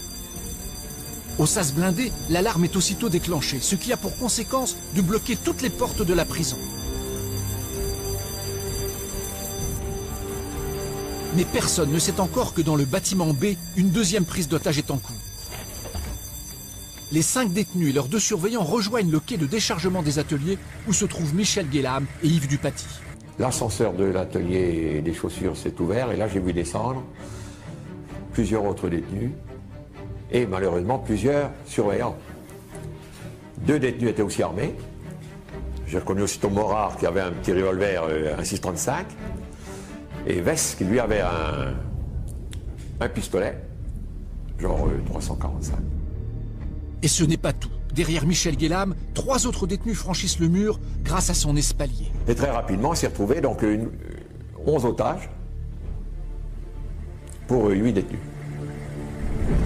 Au sas blindé, l'alarme est aussitôt déclenchée, ce qui a pour conséquence de bloquer toutes les portes de la prison. Mais personne ne sait encore que dans le bâtiment B, une deuxième prise d'otage est en cours. Les cinq détenus et leurs deux surveillants rejoignent le quai de déchargement des ateliers où se trouvent Michel Guélam et Yves Dupaty. L'ascenseur de l'atelier des chaussures s'est ouvert et là j'ai vu descendre plusieurs autres détenus et malheureusement plusieurs surveillants. Deux détenus étaient aussi armés. J'ai reconnu aussitôt Morard qui avait un petit revolver, un six trente-cinq. Et Vess qui lui avait un, un pistolet, genre trois cent quarante-cinq. Et ce n'est pas tout. Derrière Michel Guélam, trois autres détenus franchissent le mur grâce à son espalier. Et très rapidement, on s'est retrouvé donc une, onze otages pour huit détenus.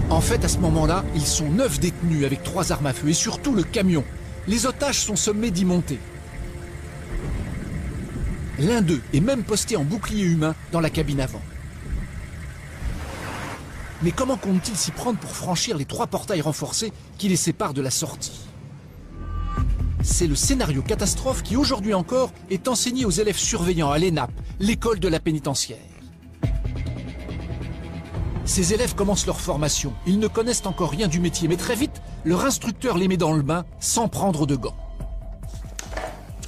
En fait, à ce moment-là, ils sont neuf détenus avec trois armes à feu et surtout le camion. Les otages sont sommés d'y monter. L'un d'eux est même posté en bouclier humain dans la cabine avant. Mais comment compte-t-il s'y prendre pour franchir les trois portails renforcés qui les séparent de la sortie? C'est le scénario catastrophe qui, aujourd'hui encore, est enseigné aux élèves surveillants à l'E N A P, l'école de la pénitentiaire. Ces élèves commencent leur formation. Ils ne connaissent encore rien du métier, mais très vite, leur instructeur les met dans le bain sans prendre de gants.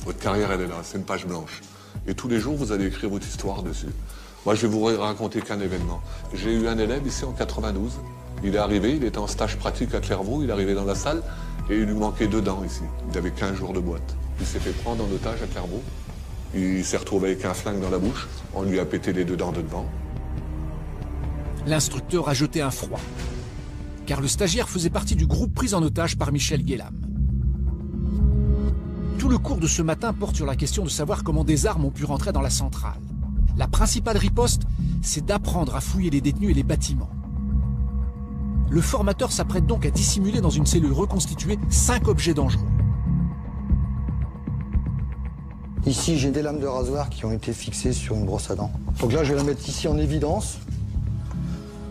Votre carrière, elle est là, c'est une page blanche. Et tous les jours, vous allez écrire votre histoire dessus. Moi, je vais vous raconter qu'un événement. J'ai eu un élève ici en quatre-vingt-douze. Il est arrivé, il était en stage pratique à Clairvaux, il est arrivé dans la salle et il lui manquait deux dents ici. Il avait quinze jours de boîte. Il s'est fait prendre en otage à Clairvaux. Il s'est retrouvé avec un flingue dans la bouche. On lui a pété les deux dents de devant. L'instructeur a jeté un froid, car le stagiaire faisait partie du groupe pris en otage par Michel Guélam. Tout le cours de ce matin porte sur la question de savoir comment des armes ont pu rentrer dans la centrale. La principale riposte, c'est d'apprendre à fouiller les détenus et les bâtiments. Le formateur s'apprête donc à dissimuler dans une cellule reconstituée cinq objets dangereux. Ici, j'ai des lames de rasoir qui ont été fixées sur une brosse à dents. Donc là, je vais la mettre ici en évidence.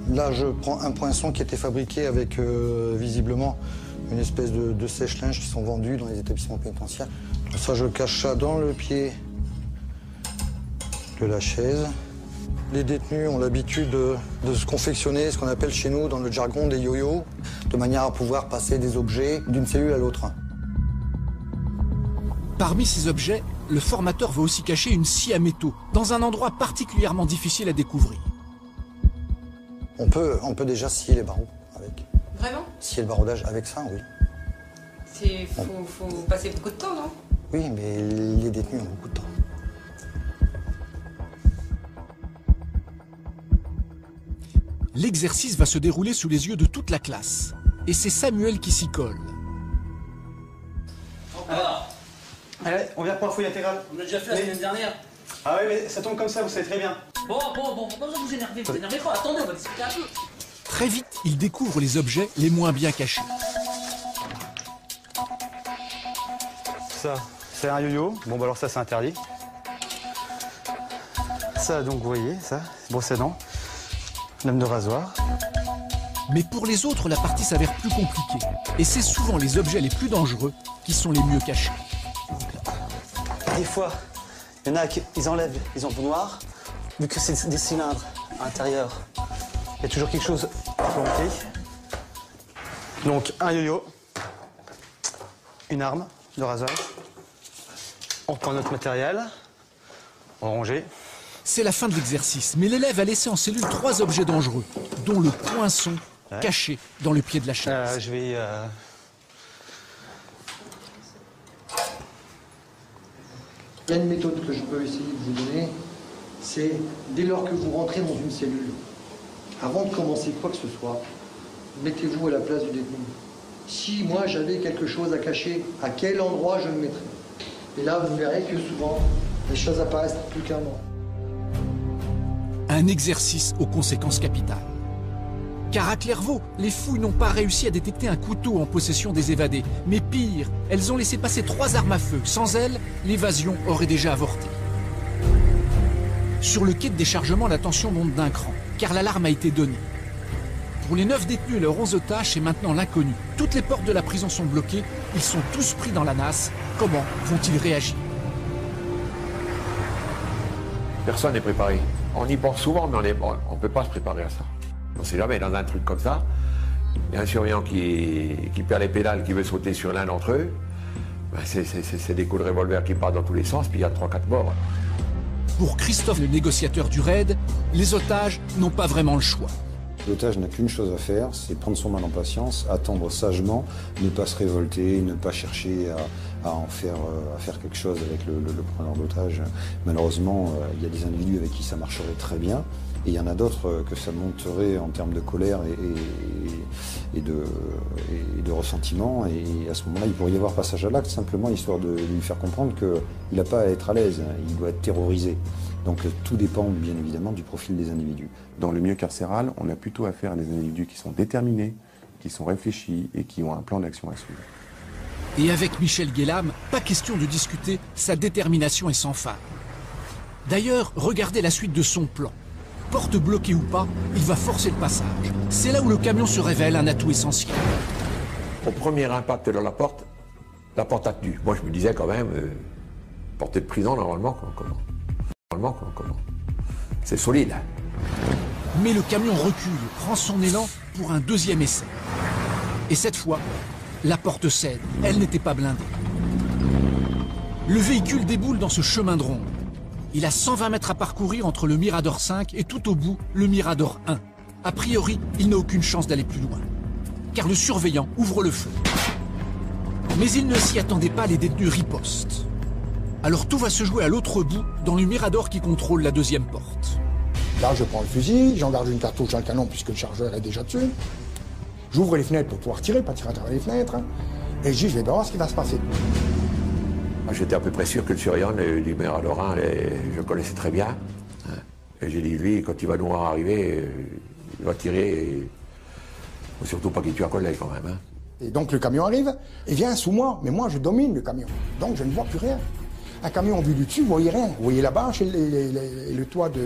Là, je prends un poinçon qui a été fabriqué avec, euh, visiblement, une espèce de, de sèche-linge qui sont vendus dans les établissements pénitentiaires. Ça, je cache ça dans le pied de la chaise. Les détenus ont l'habitude de, de se confectionner, ce qu'on appelle chez nous, dans le jargon, des yo-yo, de manière à pouvoir passer des objets d'une cellule à l'autre. Parmi ces objets, le formateur va aussi cacher une scie à métaux, dans un endroit particulièrement difficile à découvrir. On peut, on peut déjà scier les barreaux avec. Vraiment? Scier le barodage avec ça, oui. Il faut, bon. faut passer beaucoup de temps, non? Oui, mais les détenus ont beaucoup de temps. L'exercice va se dérouler sous les yeux de toute la classe. Et c'est Samuel qui s'y colle. Alors, allez, on vient pour la fouille intégrale. On l'a déjà fait la mais... semaine dernière. Ah oui, mais ça tombe comme ça, vous savez très bien. Bon, bon, bon, pas besoin de vous énerver, vous énervez pas, attendez, on va discuter un peu. Très vite, il découvre les objets les moins bien cachés. Ça, c'est un yo-yo. Bon, bah alors ça, c'est interdit. Ça, donc, vous voyez, ça, brosse à dents, lame de rasoir. Mais pour les autres, la partie s'avère plus compliquée. Et c'est souvent les objets les plus dangereux qui sont les mieux cachés. Des fois, il y en a qui ils enlèvent les ampoules noires, vu que c'est des cylindres à l'intérieur. Il y a toujours quelque chose à planquer. Donc un yo-yo, une arme de rasoir. On reprend notre matériel, on le range. C'est la fin de l'exercice, mais l'élève a laissé en cellule trois objets dangereux, dont le poinçon ouais. caché dans le pied de la chaise. Euh, je vais... Euh... Il y a une méthode que je peux essayer de vous donner, c'est dès lors que vous rentrez dans une cellule, avant de commencer quoi que ce soit, mettez-vous à la place du détenu. Si moi j'avais quelque chose à cacher, à quel endroit je le mettrais? Et là vous verrez que souvent les choses apparaissent plus clairement. Un exercice aux conséquences capitales. Car à Clairvaux, les fouilles n'ont pas réussi à détecter un couteau en possession des évadés. Mais pire, elles ont laissé passer trois armes à feu. Sans elles, l'évasion aurait déjà avorté. Sur le quai de déchargement, la tension monte d'un cran, car l'alarme a été donnée. Pour les neuf détenus et leurs onze otages, c'est maintenant l'inconnu. Toutes les portes de la prison sont bloquées, ils sont tous pris dans la nasse. Comment vont-ils réagir? Personne n'est préparé. On y pense souvent, mais on est... on ne peut pas se préparer à ça. On ne sait jamais, dans un truc comme ça, il y a un surveillant qui, qui perd les pédales, qui veut sauter sur l'un d'entre eux, ben c'est des coups de revolver qui partent dans tous les sens, puis il y a trois quatre morts. Pour Christophe, le négociateur du RAID, les otages n'ont pas vraiment le choix. L'otage n'a qu'une chose à faire, c'est prendre son mal en patience, attendre sagement, ne pas se révolter, ne pas chercher à, à en faire, à faire quelque chose avec le, le, le preneur d'otage. Malheureusement, il y a des individus avec qui ça marcherait très bien, et il y en a d'autres que ça monterait en termes de colère et, et, et, de, et de ressentiment. Et à ce moment-là, il pourrait y avoir passage à l'acte, simplement histoire de, de lui faire comprendre qu'il n'a pas à être à l'aise, il doit être terrorisé. Donc tout dépend bien évidemment du profil des individus. Dans le milieu carcéral, on a plutôt affaire à des individus qui sont déterminés, qui sont réfléchis et qui ont un plan d'action à suivre. Et avec Michel Guélam, pas question de discuter, sa détermination est sans faille. D'ailleurs, regardez la suite de son plan. Porte bloquée ou pas, il va forcer le passage. C'est là où le camion se révèle un atout essentiel. Au premier impact de la porte, la porte a tenu. Moi, je me disais quand même, euh, portée de prison, normalement, comment, Normalement, comment, c'est solide. Mais le camion recule, prend son élan pour un deuxième essai. Et cette fois, la porte cède. Elle n'était pas blindée. Le véhicule déboule dans ce chemin de ronde. Il a cent vingt mètres à parcourir entre le Mirador cinq et tout au bout, le Mirador un. A priori, il n'a aucune chance d'aller plus loin, car le surveillant ouvre le feu. Mais il ne s'y attendait pas, les détenus ripostent. Alors tout va se jouer à l'autre bout, dans le Mirador qui contrôle la deuxième porte. Là, je prends le fusil, j'en garde une cartouche dans le canon puisque le chargeur est déjà dessus. J'ouvre les fenêtres pour pouvoir tirer, pas tirer à travers les fenêtres. Et je dis, je vais voir ce qui va se passer. J'étais à peu près sûr que le surveillant du Mirador un, je le connaissais très bien. Et j'ai dit, lui, quand il va nous voir arriver, il va tirer. Et... surtout pas qu'il tue un collègue quand même. Hein. Et donc le camion arrive, il vient sous moi, mais moi je domine le camion, donc je ne vois plus rien. Un camion vu du dessus, vous voyez rien, vous voyez la bâche et le, le, le, le toit de,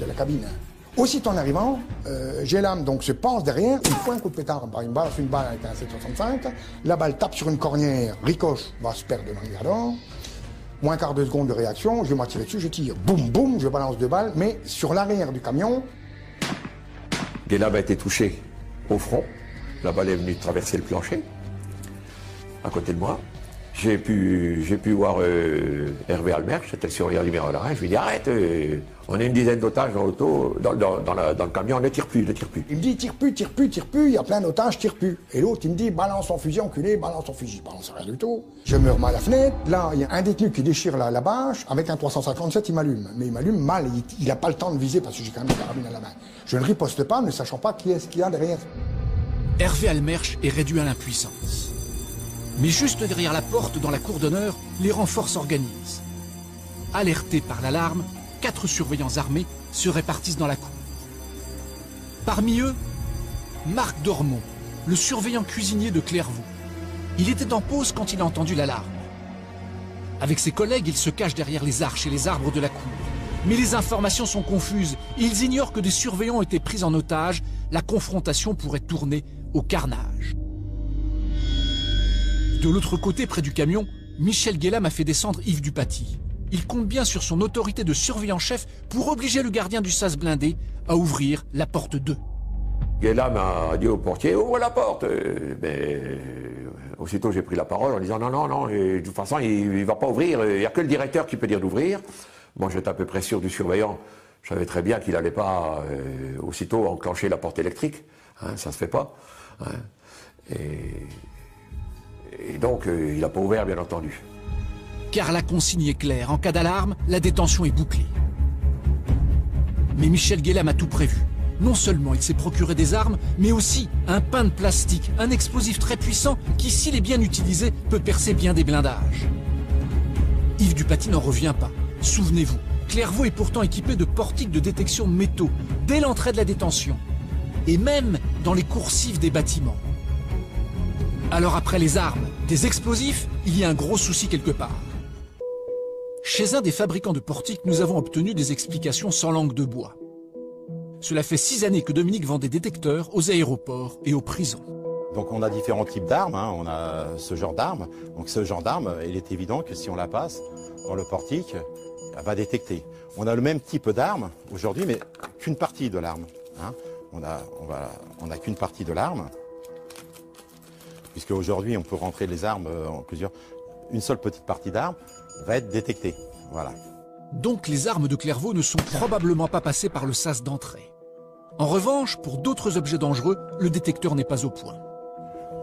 de la cabine. Aussitôt en arrivant, euh, Guélam donc se penche derrière, il fout un coup de pétard, bah, une balle, une balle avec un sept soixante-cinq, la balle tape sur une cornière, ricoche, va se perdre dans le Mirador. Moins quart de seconde de réaction, je m'attire dessus, je tire, boum boum, je balance deux balles, mais sur l'arrière du camion. Guélam a été touché au front, la balle est venue traverser le plancher, à côté de moi. J'ai pu, j'ai pu voir euh, Hervé Almerch, c'était le surveillant du Mirador. Je lui ai dit, arrête, euh, on est une dizaine d'otages dans l'auto, dans, dans, dans, la, dans le camion, ne tire plus, ne tire plus. Il me dit, tire plus, tire plus, tire plus, il y a plein d'otages, tire plus. Et l'autre, il me dit, balance ton fusil, enculé, balance ton fusil. Balance rien du tout. Je me remets à la fenêtre, là, il y a un détenu qui déchire la, la bâche, avec un trois cent cinquante-sept, il m'allume. Mais il m'allume mal, il n'a pas le temps de viser parce que j'ai quand même la carabine à la main. Je ne riposte pas, ne sachant pas qui est-ce qu'il y a derrière. Hervé Almerch est réduit à l'impuissance. Mais juste derrière la porte, dans la cour d'honneur, les renforts s'organisent. Alertés par l'alarme, quatre surveillants armés se répartissent dans la cour. Parmi eux, Marc Dormont, le surveillant cuisinier de Clairvaux. Il était en pause quand il a entendu l'alarme. Avec ses collègues, il se cache derrière les arches et les arbres de la cour. Mais les informations sont confuses. Ils ignorent que des surveillants ont été pris en otage. La confrontation pourrait tourner au carnage. De l'autre côté, près du camion, Michel Guélam a fait descendre Yves Dupaty. Il compte bien sur son autorité de surveillant-chef pour obliger le gardien du sas blindé à ouvrir la porte deux. Guélam a dit au portier « Ouvre la porte !» Mais aussitôt, j'ai pris la parole en disant « Non, non, non, de toute façon, il ne va pas ouvrir, il n'y a que le directeur qui peut dire d'ouvrir. » Moi, j'étais à peu près sûr du surveillant. Je savais très bien qu'il n'allait pas euh, aussitôt enclencher la porte électrique. Hein, ça ne se fait pas. Hein. Et... Et donc, euh, il n'a pas ouvert, bien entendu. Car la consigne est claire. En cas d'alarme, la détention est bouclée. Mais Michel Guélam a tout prévu. Non seulement il s'est procuré des armes, mais aussi un pain de plastique, un explosif très puissant qui, s'il est bien utilisé, peut percer bien des blindages. Yves Dupaty n'en revient pas. Souvenez-vous, Clairvaux est pourtant équipé de portiques de détection métaux dès l'entrée de la détention. Et même dans les coursives des bâtiments. Alors après les armes, des explosifs, il y a un gros souci quelque part. Chez un des fabricants de portiques, nous avons obtenu des explications sans langue de bois. Cela fait six années que Dominique vend des détecteurs aux aéroports et aux prisons. Donc on a différents types d'armes, hein. On a ce genre d'armes. Donc ce genre d'armes, il est évident que si on la passe dans le portique, elle va détecter. On a le même type d'arme aujourd'hui, mais qu'une partie de l'arme. Hein. On n'a on va, on a qu'une partie de l'arme. Puisque aujourd'hui, on peut rentrer les armes en plusieurs. Une seule petite partie d'armes va être détectée. Voilà. Donc les armes de Clairvaux ne sont probablement pas passées par le sas d'entrée. En revanche, pour d'autres objets dangereux, le détecteur n'est pas au point.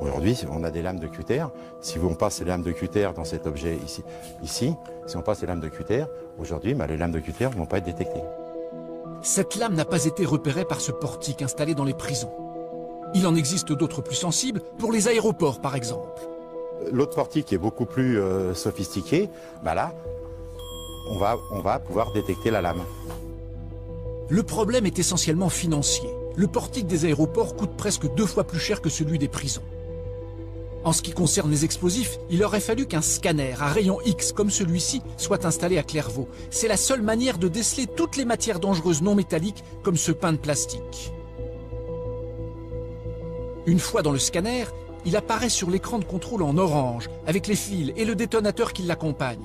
Aujourd'hui, on a des lames de cutter. Si on passe les lames de cutter dans cet objet ici, ici si on passe les lames de cutter, aujourd'hui, bah, les lames de cutter ne vont pas être détectées. Cette lame n'a pas été repérée par ce portique installé dans les prisons. Il en existe d'autres plus sensibles, pour les aéroports par exemple. L'autre portique est beaucoup plus euh, sophistiqué, bah là, on va, on va pouvoir détecter la lame. Le problème est essentiellement financier. Le portique des aéroports coûte presque deux fois plus cher que celui des prisons. En ce qui concerne les explosifs, il aurait fallu qu'un scanner à rayon X comme celui-ci soit installé à Clairvaux. C'est la seule manière de déceler toutes les matières dangereuses non métalliques comme ce pain de plastique. Une fois dans le scanner, il apparaît sur l'écran de contrôle en orange, avec les fils et le détonateur qui l'accompagne.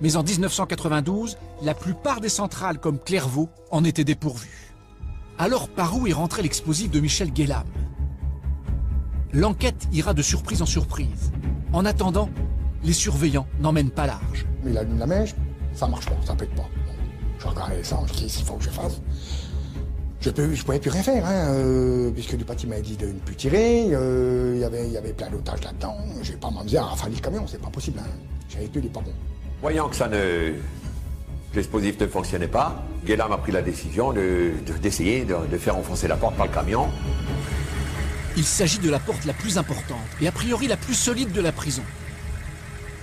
Mais en mille neuf cent quatre-vingt-douze, la plupart des centrales comme Clairvaux en étaient dépourvues. Alors par où est rentré l'explosif de Michel Guélam? L'enquête ira de surprise en surprise. En attendant, les surveillants n'emmènent pas large. Il allume la mèche, ça marche pas, ça pète pas. Je regardais ça, je dis s'il faut que je fasse. Je ne je pouvais plus rien faire, hein, euh, puisque Dupaty m'avait dit de ne plus tirer, euh, y il avait, y avait plein d'otages là-dedans, je vais pas m'amuser à rafaler le camion, c'est pas possible. Hein. J'avais tué, il est pas bon. Voyant que ça ne... l'explosif ne fonctionnait pas, Guélam a pris la décision d'essayer de, de, de faire enfoncer la porte par le camion. Il s'agit de la porte la plus importante et a priori la plus solide de la prison.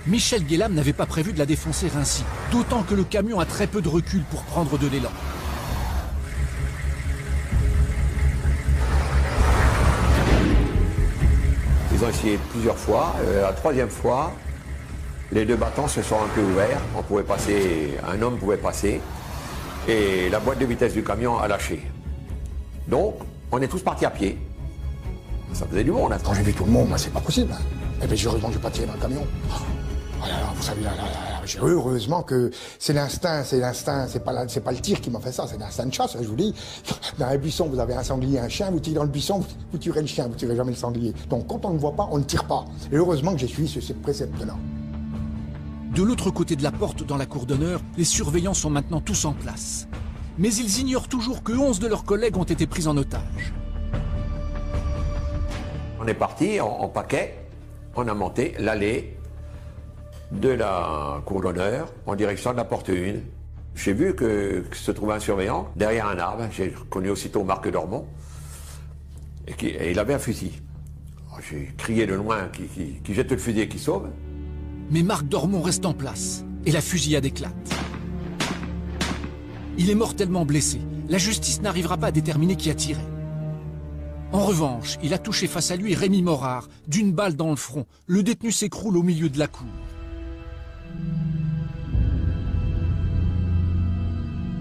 Michel Guélam n'avait pas prévu de la défoncer ainsi, d'autant que le camion a très peu de recul pour prendre de l'élan. Ils ont essayé plusieurs fois, euh, la troisième fois, les deux battants se sont un peu ouverts, on pouvait passer, un homme pouvait passer, et la boîte de vitesse du camion a lâché. Donc, on est tous partis à pied. Ça faisait du monde. Quand j'ai vu tout le monde, moi, c'est pas possible. Et bien, heureusement que j'ai pas tiré dans le camion. Oh là là, vous savez, là, là, là, là. Heureusement que c'est l'instinct, c'est l'instinct, c'est pas, pas le tir qui m'a fait ça, c'est l'instinct de chasse, je vous dis. Dans un buisson, vous avez un sanglier, un chien, vous tirez dans le buisson, vous, vous tirez le chien, vous tirez jamais le sanglier. Donc, quand on ne voit pas, on ne tire pas. Et heureusement que j'ai suivi ce, ce précepte-là. De l'autre côté de la porte, dans la cour d'honneur, les surveillants sont maintenant tous en place. Mais ils ignorent toujours que onze de leurs collègues ont été pris en otage. On est parti en, en paquet, on a monté l'allée de la cour d'honneur en direction de la porte un. J'ai vu que, que se trouvait un surveillant derrière un arbre, j'ai connu aussitôt Marc Dormont, et, qui, et il avait un fusil. J'ai crié de loin qui, qui, qui jette le fusil et qui sauve. Mais Marc Dormont reste en place et la fusillade éclate. Il est mortellement blessé, la justice n'arrivera pas à déterminer qui a tiré. En revanche, il a touché face à lui Rémi Morard, d'une balle dans le front. Le détenu s'écroule au milieu de la cour.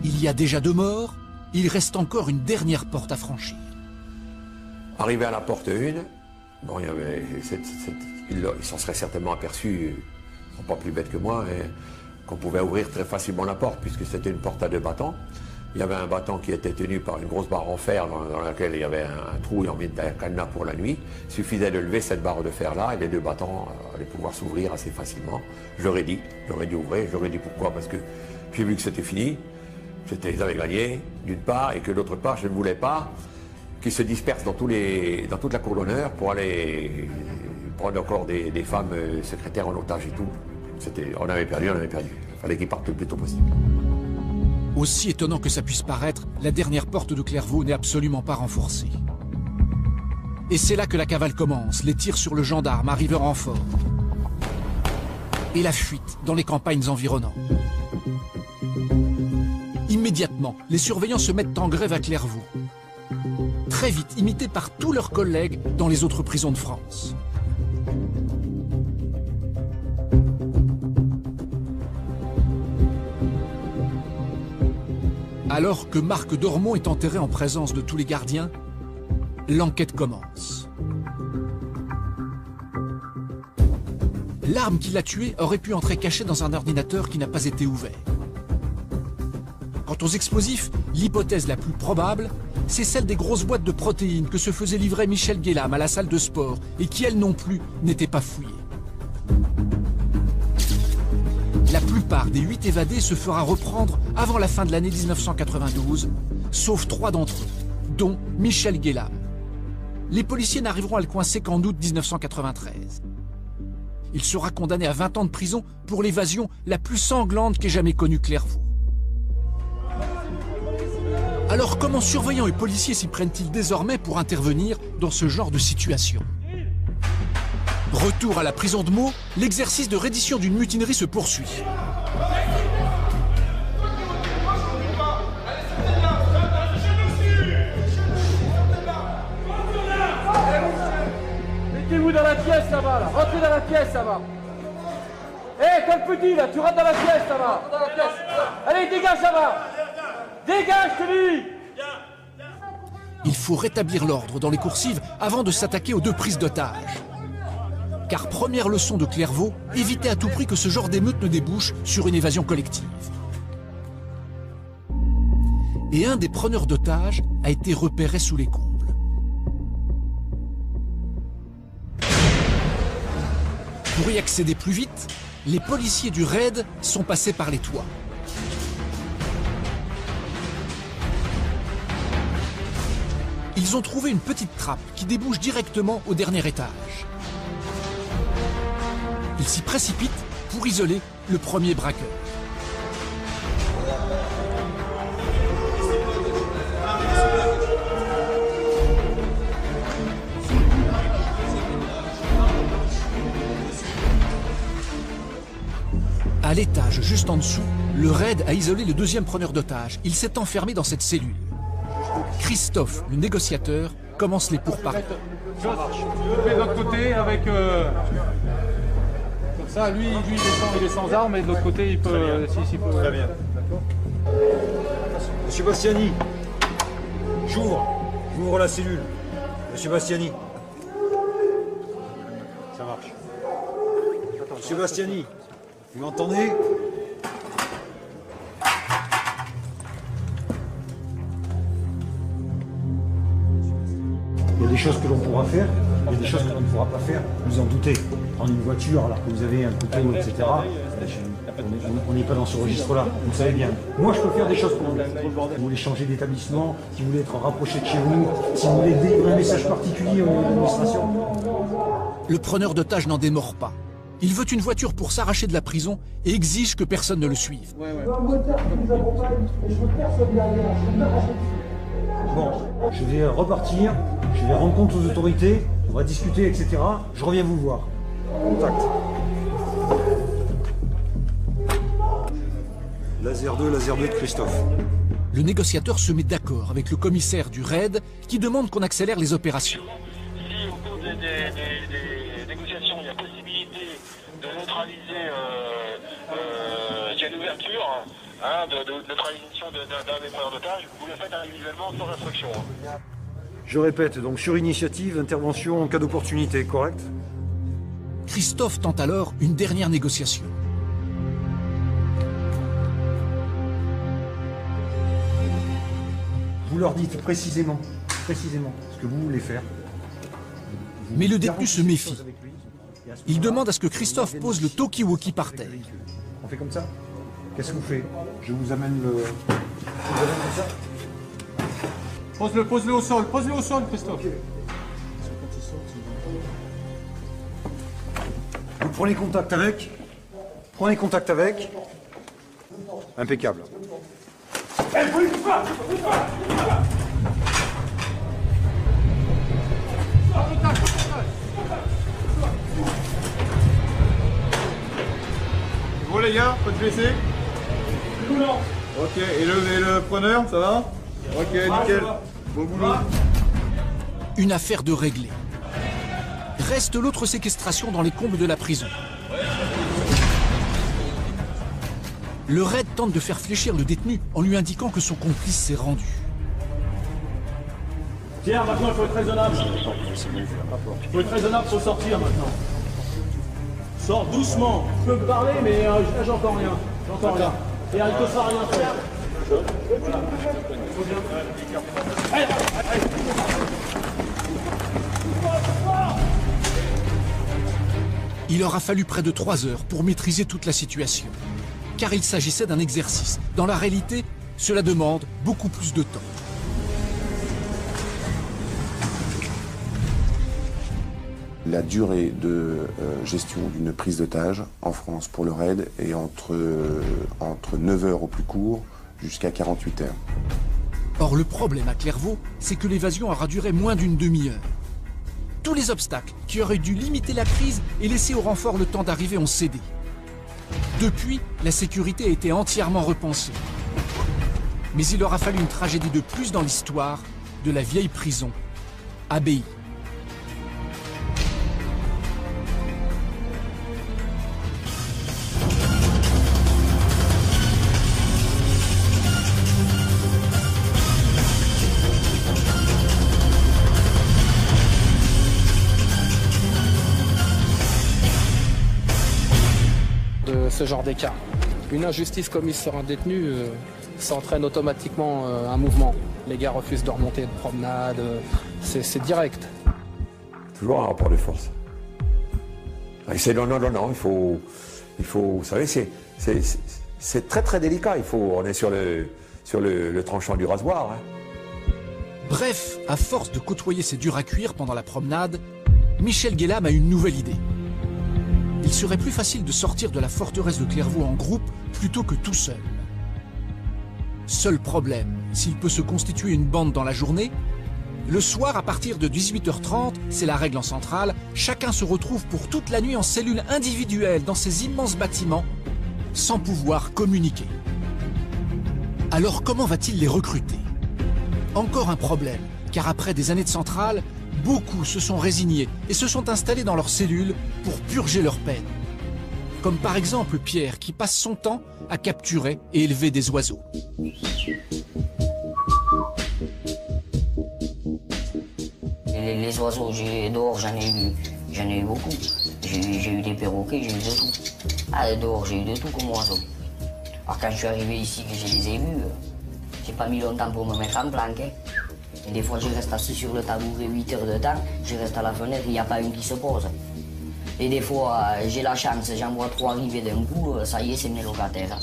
Il y a déjà deux morts, il reste encore une dernière porte à franchir. Arrivé à la porte une, bon, il y avait, c'est, c'est, il, il s'en serait certainement aperçu, ils sont pas plus bêtes que moi, qu'on pouvait ouvrir très facilement la porte, puisque c'était une porte à deux battants. Il y avait un battant qui était tenu par une grosse barre en fer dans, dans laquelle il y avait un, un trou et on mettait un cadenas pour la nuit. Il suffisait de lever cette barre de fer-là et les deux battants euh, allaient pouvoir s'ouvrir assez facilement. Je leur ai dit, j'aurais dû ouvrir, j'aurais dit pourquoi, parce que j'ai vu que c'était fini, ils avaient gagné d'une part et que d'autre part je ne voulais pas qu'ils se dispersent dans, tous les, dans toute la cour d'honneur pour aller prendre encore des, des femmes euh, secrétaires en otage et tout. On avait perdu, on avait perdu. Il fallait qu'ils partent le plus tôt possible. Aussi étonnant que ça puisse paraître, la dernière porte de Clairvaux n'est absolument pas renforcée. Et c'est là que la cavale commence, les tirs sur le gendarme arrivent en renfort. Et la fuite dans les campagnes environnantes. Immédiatement, les surveillants se mettent en grève à Clairvaux. Très vite imités par tous leurs collègues dans les autres prisons de France. Alors que Marc Dormont est enterré en présence de tous les gardiens, l'enquête commence. L'arme qui l'a tué aurait pu entrer cachée dans un ordinateur qui n'a pas été ouvert. Quant aux explosifs, l'hypothèse la plus probable, c'est celle des grosses boîtes de protéines que se faisait livrer Michel Guélam à la salle de sport et qui, elles non plus, n'étaient pas fouillées. La plupart des huit évadés se fera reprendre avant la fin de l'année mille neuf cent quatre-vingt-douze, sauf trois d'entre eux, dont Michel Guélam. Les policiers n'arriveront à le coincer qu'en août mille neuf cent quatre-vingt-treize. Il sera condamné à vingt ans de prison pour l'évasion la plus sanglante qu'ait jamais connue Clairvaux. Alors comment surveillants et policiers s'y prennent-ils désormais pour intervenir dans ce genre de situation ? Retour à la prison de Meaux, l'exercice de reddition d'une mutinerie se poursuit. Mettez-vous dans la pièce là-bas, là. Rentrez dans la pièce là-bas. Hé, hey, quel petit là, tu rentres dans la pièce là-bas. Allez, dégage là-bas. Dégage, je te dis. faut rétablir l'ordre dans les coursives avant de s'attaquer aux deux prises d'otages. Car première leçon de Clairvaux, évitez à tout prix que ce genre d'émeute ne débouche sur une évasion collective. Et un des preneurs d'otages a été repéré sous les coups. Pour y accéder plus vite, les policiers du RAID sont passés par les toits. Ils ont trouvé une petite trappe qui débouche directement au dernier étage. Ils s'y précipitent pour isoler le premier braqueur. À l'étage, juste en dessous, le RAID a isolé le deuxième preneur d'otage. Il s'est enfermé dans cette cellule. Christophe, le négociateur, commence les pourparlers. Ça marche. Je vais de l'autre côté avec... Euh... Comme ça, lui, lui il, est sans, il est sans armes, et de l'autre côté, il peut... Très bien. Si, si, peut... Très bien. Monsieur Bastiani, j'ouvre. J'ouvre la cellule. Monsieur Bastiani. Ça marche. Monsieur Bastiani. Vous m'entendez? Il y a des choses que l'on pourra faire, il y a des choses que l'on ne pourra pas faire, vous en doutez. Prendre une voiture alors que vous avez un couteau, et cetera. On n'est pas dans ce registre-là, vous le savez bien. Moi, je peux faire des choses pour vous. Si vous voulez changer d'établissement, si vous voulez être rapproché de chez vous, si vous voulez délivrer un message particulier au niveau de l'administration. Le preneur d'otage n'en démord pas. Il veut une voiture pour s'arracher de la prison et exige que personne ne le suive. Ouais, ouais. Bon, je vais repartir, je vais rendre compte aux autorités, on va discuter, et cetera. Je reviens vous voir. Contact. Laser deux, laser deux de Christophe. Le négociateur se met d'accord avec le commissaire du RAID qui demande qu'on accélère les opérations. Si au cours des, des, des négociations, il y a de neutraliser euh, euh, s'il y a une ouverture, hein, de, de, de neutralisation d'un des preneurs d'otages, vous le faites individuellement sans instruction. Je répète, donc sur initiative, intervention en cas d'opportunité, correct? Christophe tente alors une dernière négociation. Vous leur dites précisément, précisément ce que vous voulez faire. Vous Mais le détenu se méfie. Il demande à ce que Christophe pose le talkie-walkie par terre. On fait comme ça? Qu'est-ce que vous faites? Je vous amène le... Pose-le, pose-le au sol, pose-le au sol, Christophe. Okay. Vous prenez contact avec. Prenez contact avec. Impeccable. Bon les gars, pas de blessés? Non. Ok, et le, et le preneur, ça va? Ok, nickel. Bon boulot. Une affaire de régler. Reste l'autre séquestration dans les combles de la prison. Le RAID tente de faire fléchir le détenu en lui indiquant que son complice s'est rendu. Tiens, maintenant il faut être raisonnable. Il faut être raisonnable, il faut sortir maintenant. Sors doucement. Tu peux me parler, mais euh, j'entends rien. J'entends rien. Et elle ne te fera rien faire. Voilà. Allez, allez. Il aura fallu près de trois heures pour maîtriser toute la situation. Car il s'agissait d'un exercice. Dans la réalité, cela demande beaucoup plus de temps. La durée de euh, gestion d'une prise d'otage en France pour le RAID est entre, euh, entre neuf heures au plus court jusqu'à quarante-huit heures. Or le problème à Clairvaux, c'est que l'évasion aura duré moins d'une demi-heure. Tous les obstacles qui auraient dû limiter la crise et laisser au renfort le temps d'arriver ont cédé. Depuis, la sécurité a été entièrement repensée. Mais il aura fallu une tragédie de plus dans l'histoire de la vieille prison, abbaye. euh, ce genre d'écart. Une injustice commise sur un détenu, euh, ça entraîne automatiquement euh, un mouvement. Les gars refusent de remonter de promenade, euh, c'est direct. Toujours un rapport de force. C'est non, non, non, non, il faut, il faut vous savez, c'est très très délicat, il faut, on est sur le, sur le, le tranchant du rasoir. Hein. Bref, à force de côtoyer ces durs à cuire pendant la promenade, Michel Guélam a une nouvelle idée. Il serait plus facile de sortir de la forteresse de Clairvaux en groupe plutôt que tout seul. Seul problème, s'il peut se constituer une bande dans la journée, le soir à partir de dix-huit heures trente, c'est la règle en centrale, chacun se retrouve pour toute la nuit en cellule individuelle dans ces immenses bâtiments, sans pouvoir communiquer. Alors comment va-t-il les recruter ? Encore un problème, car après des années de centrale, beaucoup se sont résignés et se sont installés dans leurs cellules pour purger leur peine. Comme par exemple Pierre qui passe son temps à capturer et élever des oiseaux. Les, les oiseaux dehors, j'en ai eu, j'en ai eu beaucoup. J'ai eu des perroquets, j'ai eu de tout. Ah, dehors, j'ai eu de tout comme oiseaux. Alors quand je suis arrivé ici, que je les ai vus, j'ai pas mis longtemps pour me mettre en planque. Hein. Et des fois, je reste assis sur le tabouret huit heures de temps, je reste à la fenêtre, il n'y a pas une qui se pose. Et des fois, j'ai la chance, j'en vois trois arriver d'un coup, ça y est, c'est mes locataires.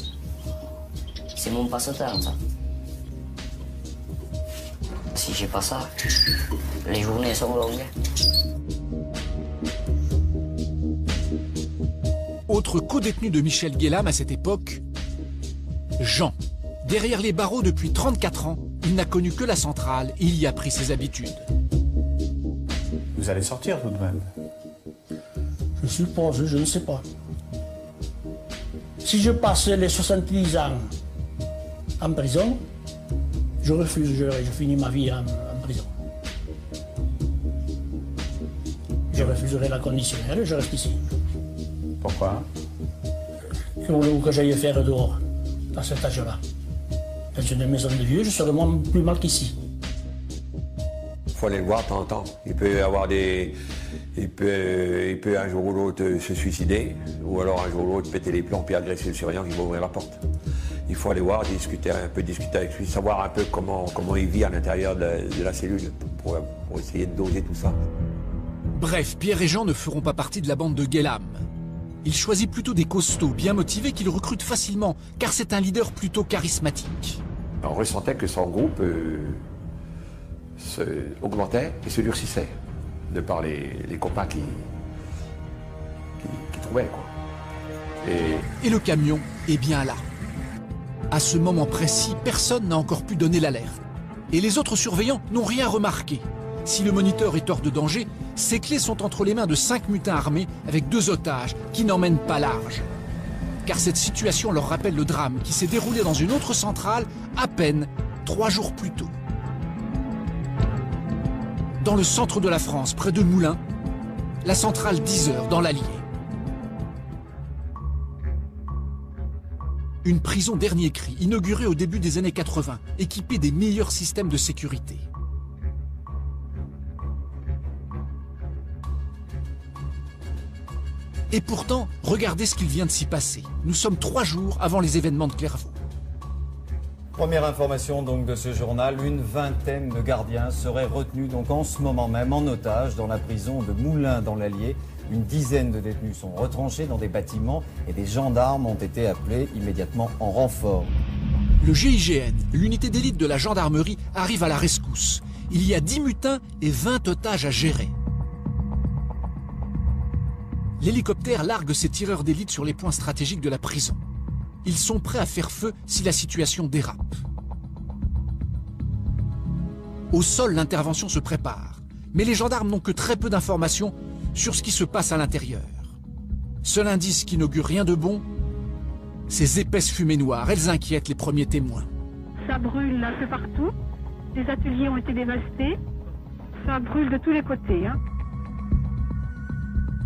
C'est mon passe-temps, ça. Si j'ai pas ça, les journées sont longues. Autre co-détenu de Michel Guélam à cette époque, Jean. Derrière les barreaux depuis trente-quatre ans, il n'a connu que la centrale, il y a pris ses habitudes. Vous allez sortir tout de même? Je suis pendu, je ne sais pas. Si je passais les soixante-dix ans en prison, je refuse, je, je finis ma vie en, en prison. Je refuserai la conditionnelle, je reste ici. Pourquoi? Que voulez-vous que j'aille faire dehors, à cet âge-là? Dans une maison de vieux, je serai moins plus mal qu'ici. Il faut aller le voir de temps en temps. Il peut avoir des... Il peut, il peut un jour ou l'autre se suicider, ou alors un jour ou l'autre péter les plombs puis agresser le surveillant qui va ouvrir la porte. Il faut aller voir, discuter un peu, discuter avec lui, savoir un peu comment, comment il vit à l'intérieur de, de la cellule, pour, pour essayer de doser tout ça. Bref, Pierre et Jean ne feront pas partie de la bande de Guélam. Il choisit plutôt des costauds bien motivés qu'il recrute facilement, car c'est un leader plutôt charismatique. On ressentait que son groupe euh, se augmentait et se durcissait, de par les, les copains qui, qui, qui trouvaient, quoi. Et... et le camion est bien là. À ce moment précis, personne n'a encore pu donner l'alerte. Et les autres surveillants n'ont rien remarqué. Si le moniteur est hors de danger, ses clés sont entre les mains de cinq mutins armés avec deux otages qui n'emmènent pas large. Car cette situation leur rappelle le drame qui s'est déroulé dans une autre centrale à peine trois jours plus tôt. Dans le centre de la France, près de Moulins, la centrale dix heures dans l'Allier. Une prison dernier cri, inaugurée au début des années quatre-vingt, équipée des meilleurs systèmes de sécurité. Et pourtant, regardez ce qu'il vient de s'y passer. Nous sommes trois jours avant les événements de Clairvaux. Première information donc de ce journal, une vingtaine de gardiens seraient retenus donc en ce moment même en otage dans la prison de Moulins dans l'Allier. Une dizaine de détenus sont retranchés dans des bâtiments et des gendarmes ont été appelés immédiatement en renfort. Le G I G N, l'unité d'élite de la gendarmerie, arrive à la rescousse. Il y a dix mutins et vingt otages à gérer. L'hélicoptère largue ses tireurs d'élite sur les points stratégiques de la prison. Ils sont prêts à faire feu si la situation dérape. Au sol, l'intervention se prépare, mais les gendarmes n'ont que très peu d'informations sur ce qui se passe à l'intérieur. Seul indice qui n'augure rien de bon, ces épaisses fumées noires, elles inquiètent les premiers témoins. Ça brûle un peu partout, les ateliers ont été dévastés, ça brûle de tous les côtés. Hein.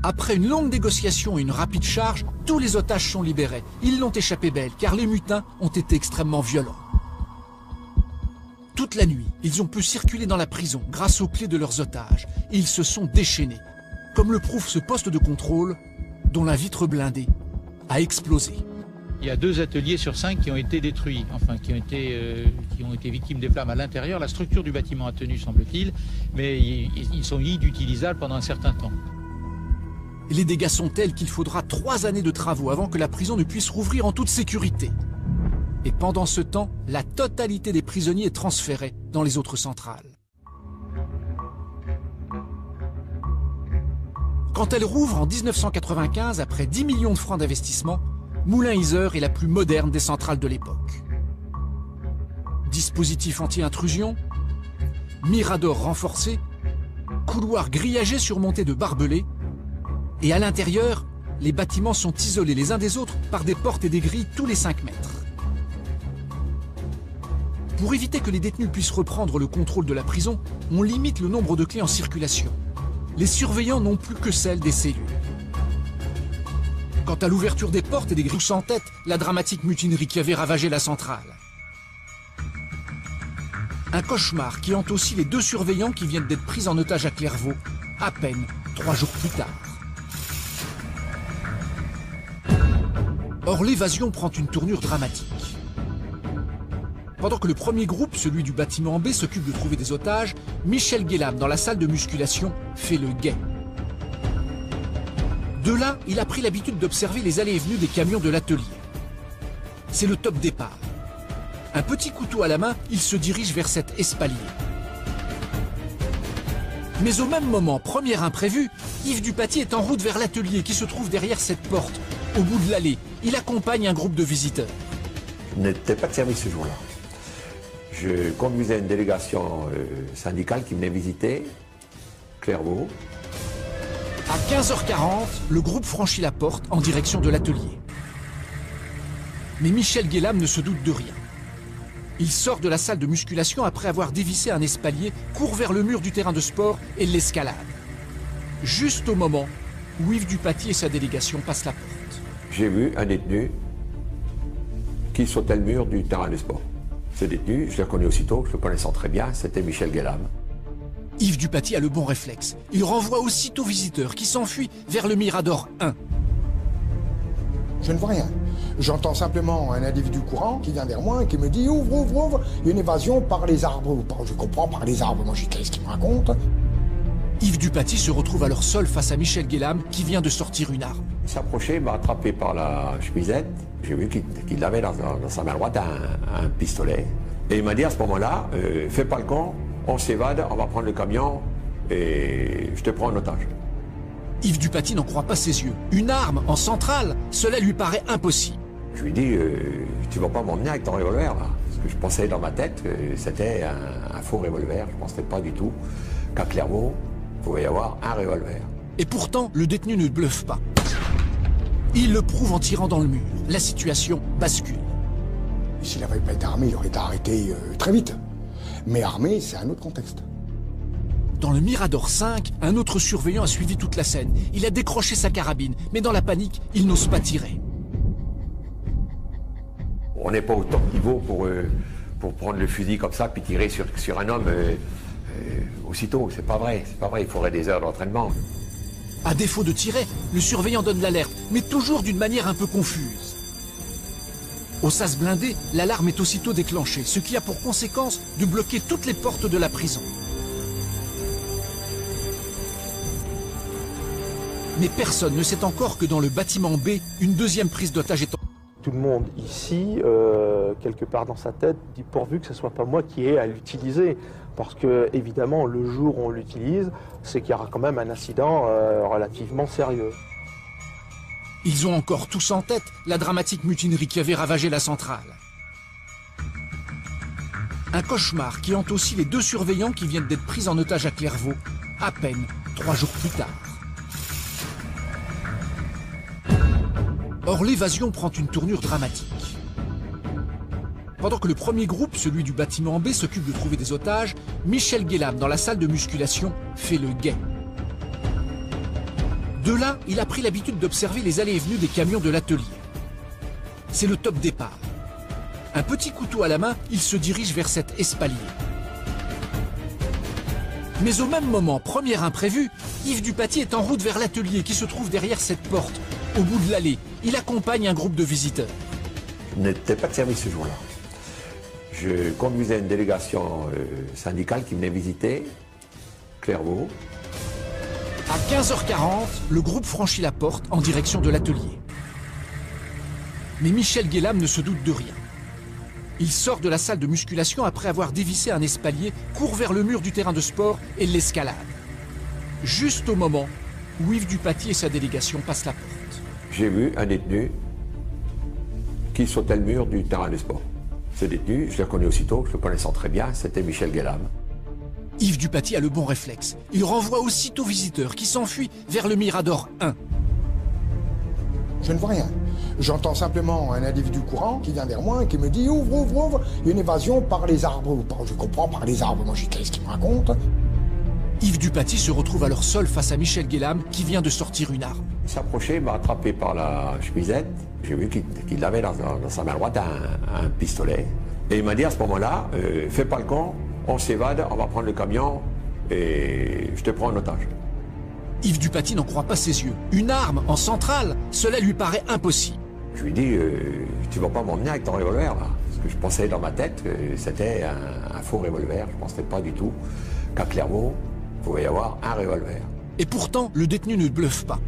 Après une longue négociation et une rapide charge, tous les otages sont libérés. Ils l'ont échappé belle, car les mutins ont été extrêmement violents. Toute la nuit, ils ont pu circuler dans la prison grâce aux clés de leurs otages. Ils se sont déchaînés, comme le prouve ce poste de contrôle, dont la vitre blindée a explosé. Il y a deux ateliers sur cinq qui ont été détruits, enfin qui ont été, euh, qui ont été victimes des flammes à l'intérieur. La structure du bâtiment a tenu, semble-t-il, mais ils sont inutilisables pendant un certain temps. Les dégâts sont tels qu'il faudra trois années de travaux avant que la prison ne puisse rouvrir en toute sécurité. Et pendant ce temps, la totalité des prisonniers est transférée dans les autres centrales. Quand elle rouvre en mille neuf cent quatre-vingt-quinze, après dix millions de francs d'investissement, Moulins-Yzeure est la plus moderne des centrales de l'époque. Dispositif anti-intrusion, mirador renforcé, couloir grillagé surmonté de barbelés, et à l'intérieur, les bâtiments sont isolés les uns des autres par des portes et des grilles tous les cinq mètres. Pour éviter que les détenus puissent reprendre le contrôle de la prison, on limite le nombre de clés en circulation. Les surveillants n'ont plus que celles des cellules. Quant à l'ouverture des portes et des grilles sans tête, la dramatique mutinerie qui avait ravagé la centrale. Un cauchemar qui hante aussi les deux surveillants qui viennent d'être pris en otage à Clairvaux, à peine trois jours plus tard. Or, l'évasion prend une tournure dramatique. Pendant que le premier groupe, celui du bâtiment B, s'occupe de trouver des otages, Michel Guélam, dans la salle de musculation, fait le guet. De là, il a pris l'habitude d'observer les allées et venues des camions de l'atelier. C'est le top départ. Un petit couteau à la main, il se dirige vers cet espalier. Mais au même moment, premier imprévu, Yves Dupaty est en route vers l'atelier qui se trouve derrière cette porte. Au bout de l'allée, il accompagne un groupe de visiteurs. Je n'étais pas de service ce jour-là. Je conduisais une délégation euh, syndicale qui venait visiter Clairvaux. À quinze heures quarante, le groupe franchit la porte en direction de l'atelier. Mais Michel Guélam ne se doute de rien. Il sort de la salle de musculation après avoir dévissé un espalier, court vers le mur du terrain de sport et l'escalade. Juste au moment où Yves Dupaty et sa délégation passent la porte. J'ai vu un détenu qui sautait le mur du terrain de sport. Ce détenu, je l'ai reconnu aussitôt, je le connaissant très bien, c'était Michel Guélam. Yves Dupaty a le bon réflexe. Il renvoie aussitôt visiteurs qui s'enfuient vers le Mirador un. Je ne vois rien. J'entends simplement un individu courant qui vient vers moi et qui me dit « Ouvre, ouvre, ouvre !» Il y a une évasion par les arbres. Je comprends, par les arbres. Moi, je dis « Qu'est-ce qu'il me raconte ?» Yves Dupaty se retrouve alors seul face à Michel Guélam qui vient de sortir une arme. Il s'approchait, il m'a attrapé par la chemisette. J'ai vu qu'il qu'il avait dans, dans sa main droite un, un pistolet. Et il m'a dit à ce moment-là euh, « Fais pas le con !» On s'évade, on va prendre le camion et je te prends en otage. Yves Dupaty n'en croit pas ses yeux. Une arme en centrale, cela lui paraît impossible. Je lui dis, euh, tu vas pas m'emmener avec ton revolver là. Parce que je pensais dans ma tête que c'était un, un faux revolver. Je ne pensais pas du tout qu'à Clairvaux, il pouvait y avoir un revolver. Et pourtant, le détenu ne bluffe pas. Il le prouve en tirant dans le mur. La situation bascule. S'il n'avait pas été armé, il aurait été arrêté euh, très vite. Mais armé, c'est un autre contexte. Dans le Mirador cinq, un autre surveillant a suivi toute la scène. Il a décroché sa carabine, mais dans la panique, il n'ose pas tirer. On n'est pas au top niveau pour, euh, pour prendre le fusil comme ça, puis tirer sur, sur un homme euh, euh, aussitôt. C'est pas vrai, c'est pas vrai, il faudrait des heures d'entraînement. À défaut de tirer, le surveillant donne l'alerte, mais toujours d'une manière un peu confuse. Au sas blindé, l'alarme est aussitôt déclenchée, ce qui a pour conséquence de bloquer toutes les portes de la prison. Mais personne ne sait encore que dans le bâtiment B, une deuxième prise d'otage est en... Tout le monde ici, euh, quelque part dans sa tête, dit pourvu que ce ne soit pas moi qui ai à l'utiliser. Parce que, évidemment, le jour où on l'utilise, c'est qu'il y aura quand même un incident euh, relativement sérieux. Ils ont encore tous en tête la dramatique mutinerie qui avait ravagé la centrale. Un cauchemar qui hante aussi les deux surveillants qui viennent d'être pris en otage à Clairvaux, à peine trois jours plus tard. Or, l'évasion prend une tournure dramatique. Pendant que le premier groupe, celui du bâtiment B, s'occupe de trouver des otages, Michel Guélam, dans la salle de musculation, fait le guet. De là, il a pris l'habitude d'observer les allées et venues des camions de l'atelier. C'est le top départ. Un petit couteau à la main, il se dirige vers cet espalier. Mais au même moment, premier imprévu, Yves Dupaty est en route vers l'atelier qui se trouve derrière cette porte. au bout de l'allée. Il accompagne un groupe de visiteurs. Je n'étais pas de service ce jour-là. Je conduisais une délégation euh, syndicale qui venait visiter Clairvaux. À quinze heures quarante, le groupe franchit la porte en direction de l'atelier. Mais Michel Guélam ne se doute de rien. Il sort de la salle de musculation après avoir dévissé un espalier, court vers le mur du terrain de sport et l'escalade. Juste au moment où Yves Dupaty et sa délégation passent la porte. J'ai vu un détenu qui sautait le mur du terrain de sport. Ce détenu, je l'ai reconnu aussitôt, je le connaissant très bien, c'était Michel Guélam. Yves Dupaty a le bon réflexe. Il renvoie aussitôt visiteurs qui s'enfuient vers le Mirador un. Je ne vois rien. J'entends simplement un individu courant qui vient vers moi et qui me dit « Ouvre, ouvre, ouvre !» Il y a une évasion par les arbres. Je comprends, par les arbres. Moi, je dis « Qu'est-ce qu'il me raconte ?» Yves Dupaty se retrouve alors seul face à Michel Guélam qui vient de sortir une arme. Il s'approchait, m'a attrapé par la chemisette. J'ai vu qu'il qu'il avait dans, dans sa main droite un, un pistolet. Et il m'a dit à ce moment-là euh, « Fais pas le con, on s'évade, on va prendre le camion et je te prends en otage. » Yves Dupaty n'en croit pas ses yeux. Une arme en centrale, cela lui paraît impossible. Je lui dis, euh, tu vas pas m'emmener avec ton revolver, là. Parce que je pensais dans ma tête que c'était un, un faux revolver. Je ne pensais pas du tout qu'à Clairvaux, il pouvait y avoir un revolver. Et pourtant, le détenu ne bluffe pas.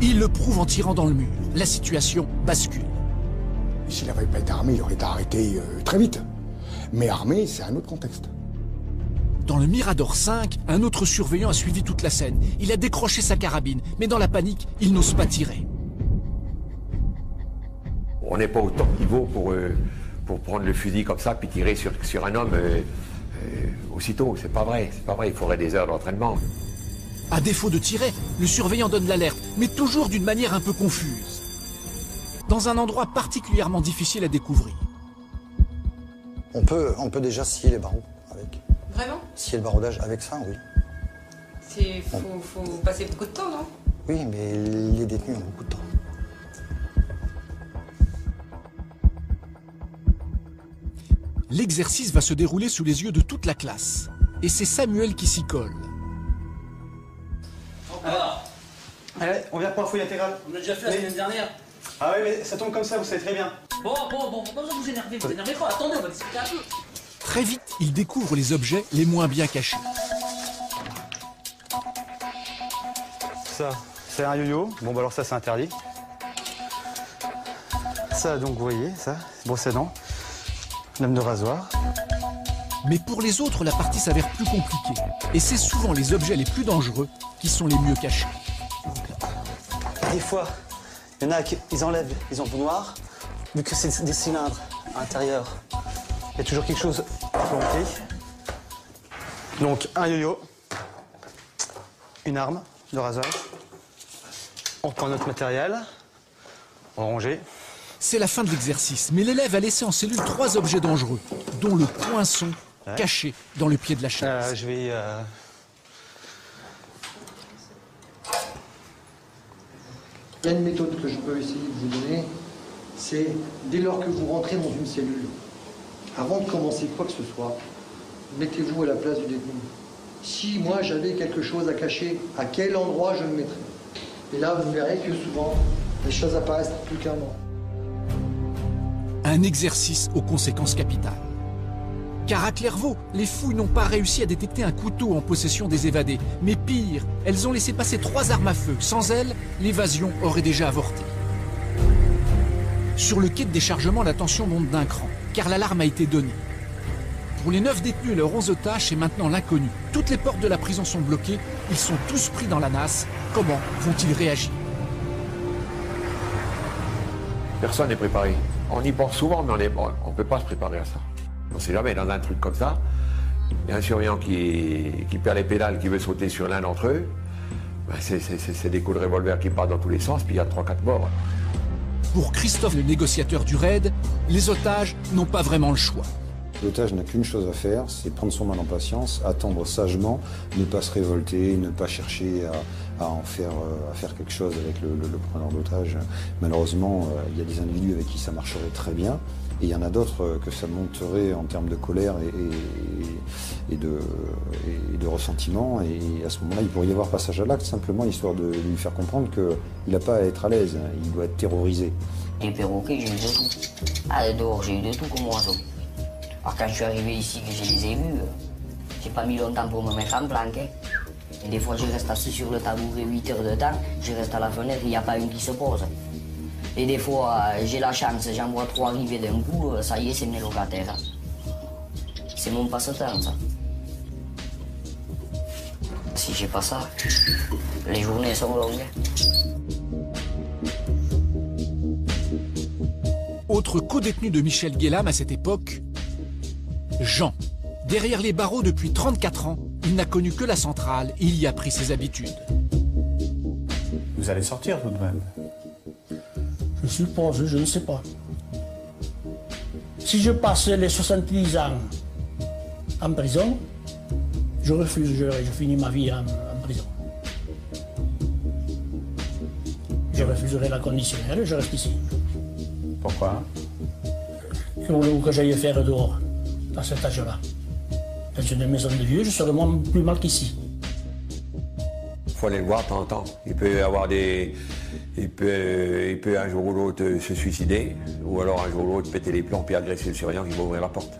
Il le prouve en tirant dans le mur. La situation bascule. S'il n'avait pas été armé, il aurait été arrêté euh, très vite. Mais armé, c'est un autre contexte. Dans le Mirador cinq, un autre surveillant a suivi toute la scène. Il a décroché sa carabine, mais dans la panique, il n'ose pas tirer. On n'est pas au top niveau pour, euh, pour prendre le fusil comme ça puis tirer sur, sur un homme euh, euh, aussitôt. C'est pas vrai, c'est pas vrai, il faudrait des heures d'entraînement. À défaut de tirer, le surveillant donne l'alerte, mais toujours d'une manière un peu confuse. Dans un endroit particulièrement difficile à découvrir. On peut, on peut déjà scier les barreaux avec. Vraiment? Scier le barodage avec ça, oui. Il faut, bon. faut passer beaucoup de temps, non? Oui, mais les détenus ont beaucoup de temps. L'exercice va se dérouler sous les yeux de toute la classe. Et c'est Samuel qui s'y colle. Alors, allez, on vient pour la fouille intégrale. On l'a déjà fait la mais... semaine dernière. Ah oui, mais ça tombe comme ça, vous savez très bien. Bon, bon, bon, pas besoin de vous énerver, vous énervez pas. Attendez, on va discuter un peu. Très vite, il découvre les objets les moins bien cachés. Ça, c'est un yo-yo. Bon, bah alors ça, c'est interdit. Ça, donc, vous voyez, ça, bon, c'est non. Lame de rasoir. Mais pour les autres, la partie s'avère plus compliquée. Et c'est souvent les objets les plus dangereux qui sont les mieux cachés. Des fois, il y en a qui ils enlèvent les ampoules noires, vu que c'est des cylindres à l'intérieur. Il y a toujours quelque chose planqué. Donc, un yo-yo, une arme de rasoir. On reprend notre matériel, on le range. C'est la fin de l'exercice, mais l'élève a laissé en cellule trois objets dangereux, dont le poinçon ouais. caché dans le pied de la chaise. Euh, je vais... Euh... Il y a une méthode que je peux essayer de vous donner, c'est dès lors que vous rentrez dans une cellule, avant de commencer quoi que ce soit, mettez-vous à la place du détenu. Si moi j'avais quelque chose à cacher, à quel endroit je le mettrais? Et là, vous verrez que souvent, les choses apparaissent plus clairement. Un exercice aux conséquences capitales. Car à Clairvaux, les fouilles n'ont pas réussi à détecter un couteau en possession des évadés. Mais pire, elles ont laissé passer trois armes à feu. Sans elles, l'évasion aurait déjà avorté. Sur le quai de déchargement, la tension monte d'un cran, car l'alarme a été donnée. Pour les neuf détenus et leurs onze otages, c'est maintenant l'inconnu. Toutes les portes de la prison sont bloquées, ils sont tous pris dans la nasse. Comment vont-ils réagir? Personne n'est préparé. On y pense souvent, mais on ne peut pas se préparer à ça. On ne sait jamais, dans un truc comme ça, il y a un surveillant qui, qui perd les pédales, qui veut sauter sur l'un d'entre eux, ben c'est des coups de revolver qui partent dans tous les sens, puis il y a trois quatre morts. Pour Christophe, le négociateur du RAID, les otages n'ont pas vraiment le choix. L'otage n'a qu'une chose à faire, c'est prendre son mal en patience, attendre sagement, ne pas se révolter, ne pas chercher à en faire, euh, à faire quelque chose avec le, le, le preneur d'otage. Malheureusement, euh, il y a des individus avec qui ça marcherait très bien, et il y en a d'autres que ça monterait en termes de colère et, et, et, de, et de ressentiment, et à ce moment-là, il pourrait y avoir passage à l'acte, simplement histoire de, de lui faire comprendre qu'il n'a pas à être à l'aise, il doit être terrorisé. Les perroquets, j'ai eu de tout. Ah, dehors, j'ai eu de tout comme oiseau. Alors, quand je suis arrivé ici, que je les ai vus, j'ai pas mis longtemps pour me mettre en planque. Hein. Et des fois, je reste assis sur le tabouret huit heures de temps, je reste à la fenêtre, il n'y a pas une qui se pose. Et des fois, j'ai la chance, j'en vois trois arriver d'un coup, ça y est, c'est mes locataires. C'est mon passe-temps, ça. Si j'ai pas ça, les journées sont longues. Autre co-détenu de Michel Guélam à cette époque, Jean. Derrière les barreaux depuis trente-quatre ans, il n'a connu que la centrale, il y a pris ses habitudes. Vous allez sortir tout de même? Je suis pendu, je ne sais pas. Si je passais les soixante-dix ans en prison, je refuse, je, je finis ma vie en, en prison. Je refuserai la conditionnelle, je reste ici. Pourquoi? Je voulais que j'aille faire dehors, à cet âge-là. Dans une maison de vieux, je serais moins plus mal qu'ici. Il faut aller le voir de temps en temps. Il peut avoir des... Il peut, il peut un jour ou l'autre se suicider, ou alors un jour ou l'autre péter les plombs puis agresser le surveillant qui va ouvrir la porte.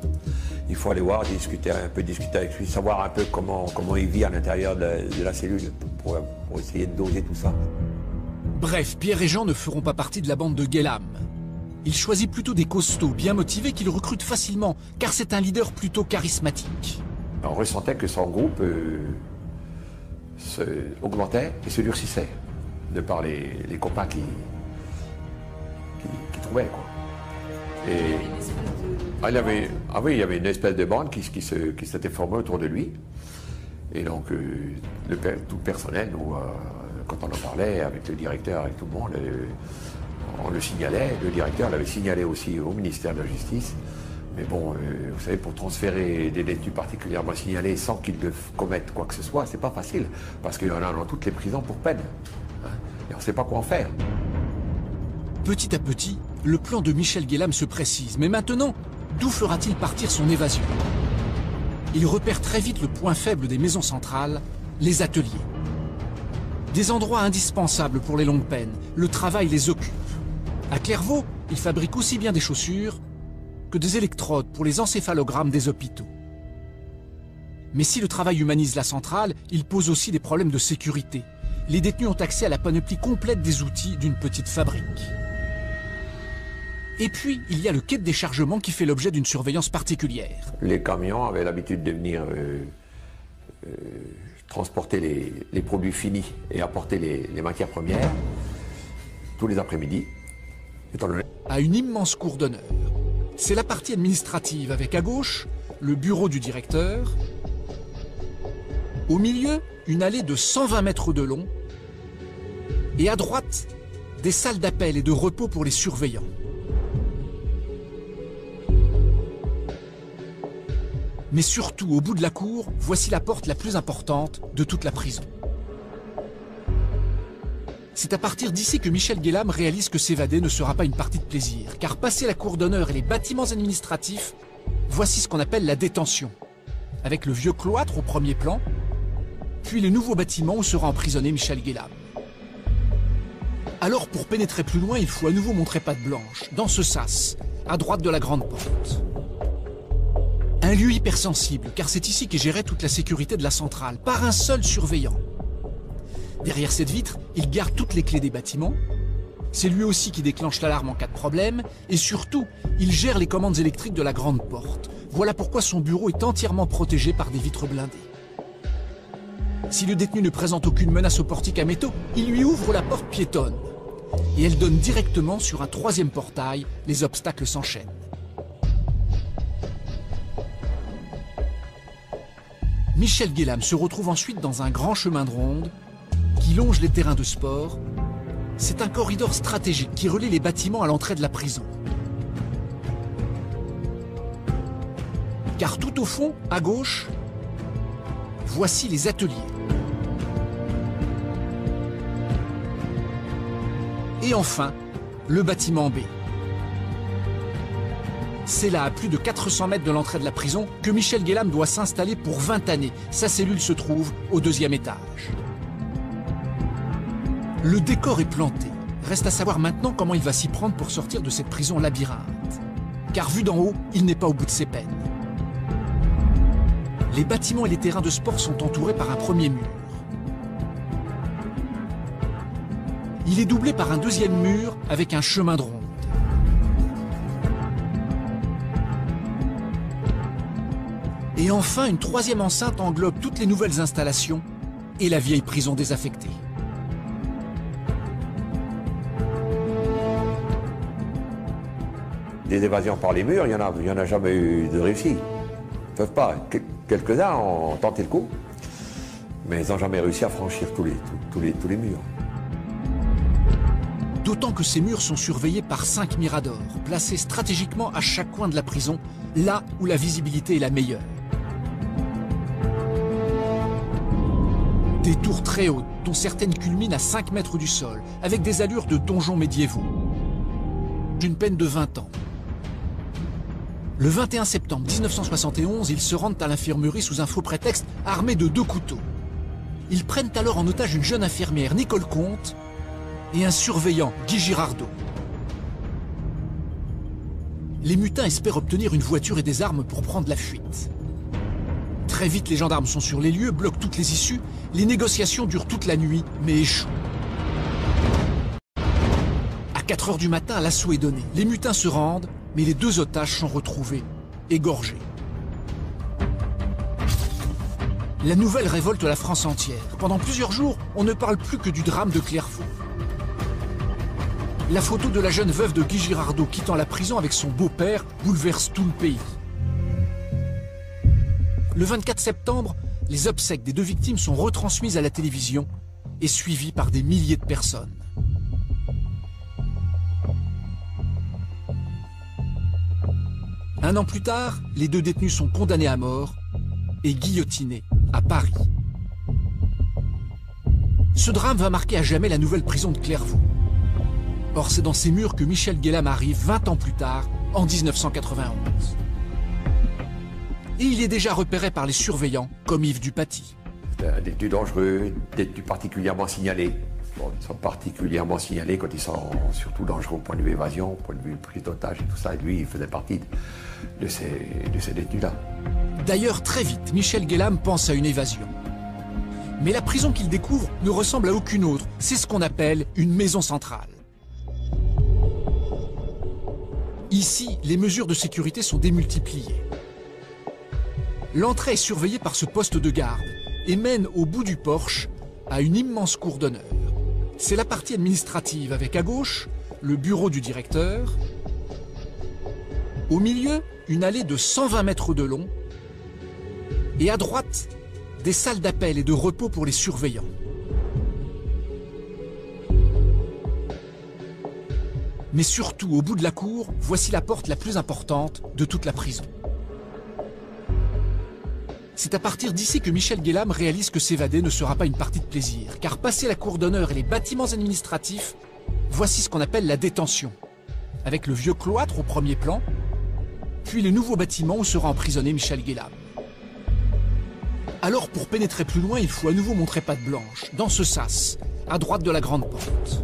Il faut aller voir, discuter un peu, discuter avec lui, savoir un peu comment, comment il vit à l'intérieur de, de la cellule, pour, pour essayer de doser tout ça. Bref, Pierre et Jean ne feront pas partie de la bande de Guélam. Il choisit plutôt des costauds bien motivés qu'il recrute facilement, car c'est un leader plutôt charismatique. On ressentait que son groupe euh, se augmentait et se durcissait, de par les, les copains qui, qui, qui trouvaient, quoi. Et ah, il avait, ah oui, il y avait une espèce de bande qui, qui se, qui s'était formée autour de lui. Et donc, euh, le, tout le personnel, nous, euh, quand on en parlait avec le directeur, avec tout le monde, euh, on le signalait. Le directeur l'avait signalé aussi au ministère de la Justice. Mais bon, euh, vous savez, pour transférer des détenus particulièrement signalés sans qu'ils ne commettent quoi que ce soit, c'est pas facile. Parce qu'il y en a dans toutes les prisons pour peine. Et on ne sait pas quoi en faire. Petit à petit, le plan de Michel Guélam se précise. Mais maintenant, d'où fera-t-il partir son évasion? Il repère très vite le point faible des maisons centrales, les ateliers. Des endroits indispensables pour les longues peines. Le travail les occupe. À Clairvaux, il fabrique aussi bien des chaussures que des électrodes pour les encéphalogrammes des hôpitaux. Mais si le travail humanise la centrale, il pose aussi des problèmes de sécurité. Les détenus ont accès à la panoplie complète des outils d'une petite fabrique. Et puis, il y a le quai de déchargement qui fait l'objet d'une surveillance particulière. Les camions avaient l'habitude de venir euh, euh, transporter les, les produits finis et apporter les, les matières premières tous les après-midi, étant donné... À une immense cour d'honneur. C'est la partie administrative avec à gauche le bureau du directeur. Au milieu, une allée de cent vingt mètres de long. Et à droite, des salles d'appel et de repos pour les surveillants. Mais surtout, au bout de la cour, voici la porte la plus importante de toute la prison. C'est à partir d'ici que Michel Guélam réalise que s'évader ne sera pas une partie de plaisir. Car passer la cour d'honneur et les bâtiments administratifs, voici ce qu'on appelle la détention. Avec le vieux cloître au premier plan, puis les nouveaux bâtiments où sera emprisonné Michel Guélam. Alors, pour pénétrer plus loin, il faut à nouveau montrer patte blanche, dans ce sas, à droite de la grande porte. Un lieu hypersensible, car c'est ici qu'est gérée toute la sécurité de la centrale, par un seul surveillant. Derrière cette vitre, il garde toutes les clés des bâtiments. C'est lui aussi qui déclenche l'alarme en cas de problème. Et surtout, il gère les commandes électriques de la grande porte. Voilà pourquoi son bureau est entièrement protégé par des vitres blindées. Si le détenu ne présente aucune menace au portique à métaux, il lui ouvre la porte piétonne. Et elle donne directement sur un troisième portail, les obstacles s'enchaînent. Michel Guélam se retrouve ensuite dans un grand chemin de ronde qui longe les terrains de sport. C'est un corridor stratégique qui relie les bâtiments à l'entrée de la prison. Car tout au fond, à gauche, voici les ateliers. Et enfin, le bâtiment B. C'est là, à plus de quatre cents mètres de l'entrée de la prison, que Michel Guélam doit s'installer pour vingt années. Sa cellule se trouve au deuxième étage. Le décor est planté. Reste à savoir maintenant comment il va s'y prendre pour sortir de cette prison labyrinthe. Car vu d'en haut, il n'est pas au bout de ses peines. Les bâtiments et les terrains de sport sont entourés par un premier mur. Il est doublé par un deuxième mur avec un chemin de ronde. Et enfin, une troisième enceinte englobe toutes les nouvelles installations et la vieille prison désaffectée. Des évasions par les murs, il n'y en, en a jamais eu de réussie. Ils ne peuvent pas. Quelques-uns ont tenté le coup, mais ils n'ont jamais réussi à franchir tous les, tous, tous les, tous les murs. D'autant que ces murs sont surveillés par cinq miradors, placés stratégiquement à chaque coin de la prison, là où la visibilité est la meilleure. Des tours très hautes, dont certaines culminent à cinq mètres du sol, avec des allures de donjons médiévaux. D'une peine de vingt ans. Le vingt et un septembre mille neuf cent soixante et onze, ils se rendent à l'infirmerie sous un faux prétexte, armés de deux couteaux. Ils prennent alors en otage une jeune infirmière, Nicole Comte, et un surveillant, Guy Girardot. Les mutins espèrent obtenir une voiture et des armes pour prendre la fuite. Très vite, les gendarmes sont sur les lieux, bloquent toutes les issues. Les négociations durent toute la nuit, mais échouent. À quatre heures du matin, l'assaut est donné. Les mutins se rendent, mais les deux otages sont retrouvés, égorgés. La nouvelle révolte la France entière. Pendant plusieurs jours, on ne parle plus que du drame de Clairvaux. La photo de la jeune veuve de Guy Girardot quittant la prison avec son beau-père bouleverse tout le pays. Le vingt-quatre septembre, les obsèques des deux victimes sont retransmises à la télévision et suivies par des milliers de personnes. Un an plus tard, les deux détenus sont condamnés à mort et guillotinés à Paris. Ce drame va marquer à jamais la nouvelle prison de Clairvaux. Or, c'est dans ces murs que Michel Guélam arrive vingt ans plus tard, en mille neuf cent quatre-vingt-onze. Et il est déjà repéré par les surveillants, comme Yves Dupaty. C'est un détenu dangereux, détenu particulièrement signalé. Bon, ils sont particulièrement signalés quand ils sont surtout dangereux au point de vue évasion, au point de vue prise d'otage et tout ça. Et lui, il faisait partie de ces, de ces détenus-là. D'ailleurs, très vite, Michel Guélam pense à une évasion. Mais la prison qu'il découvre ne ressemble à aucune autre. C'est ce qu'on appelle une maison centrale. Ici, les mesures de sécurité sont démultipliées. L'entrée est surveillée par ce poste de garde et mène au bout du porche à une immense cour d'honneur. C'est la partie administrative avec à gauche le bureau du directeur. Au milieu, une allée de cent vingt mètres de long. Et à droite, des salles d'appel et de repos pour les surveillants. Mais surtout, au bout de la cour, voici la porte la plus importante de toute la prison. C'est à partir d'ici que Michel Guélam réalise que s'évader ne sera pas une partie de plaisir, car passer la cour d'honneur et les bâtiments administratifs, voici ce qu'on appelle la détention, avec le vieux cloître au premier plan, puis les nouveaux bâtiments où sera emprisonné Michel Guélam. Alors, pour pénétrer plus loin, il faut à nouveau montrer patte blanche, dans ce sas, à droite de la grande porte.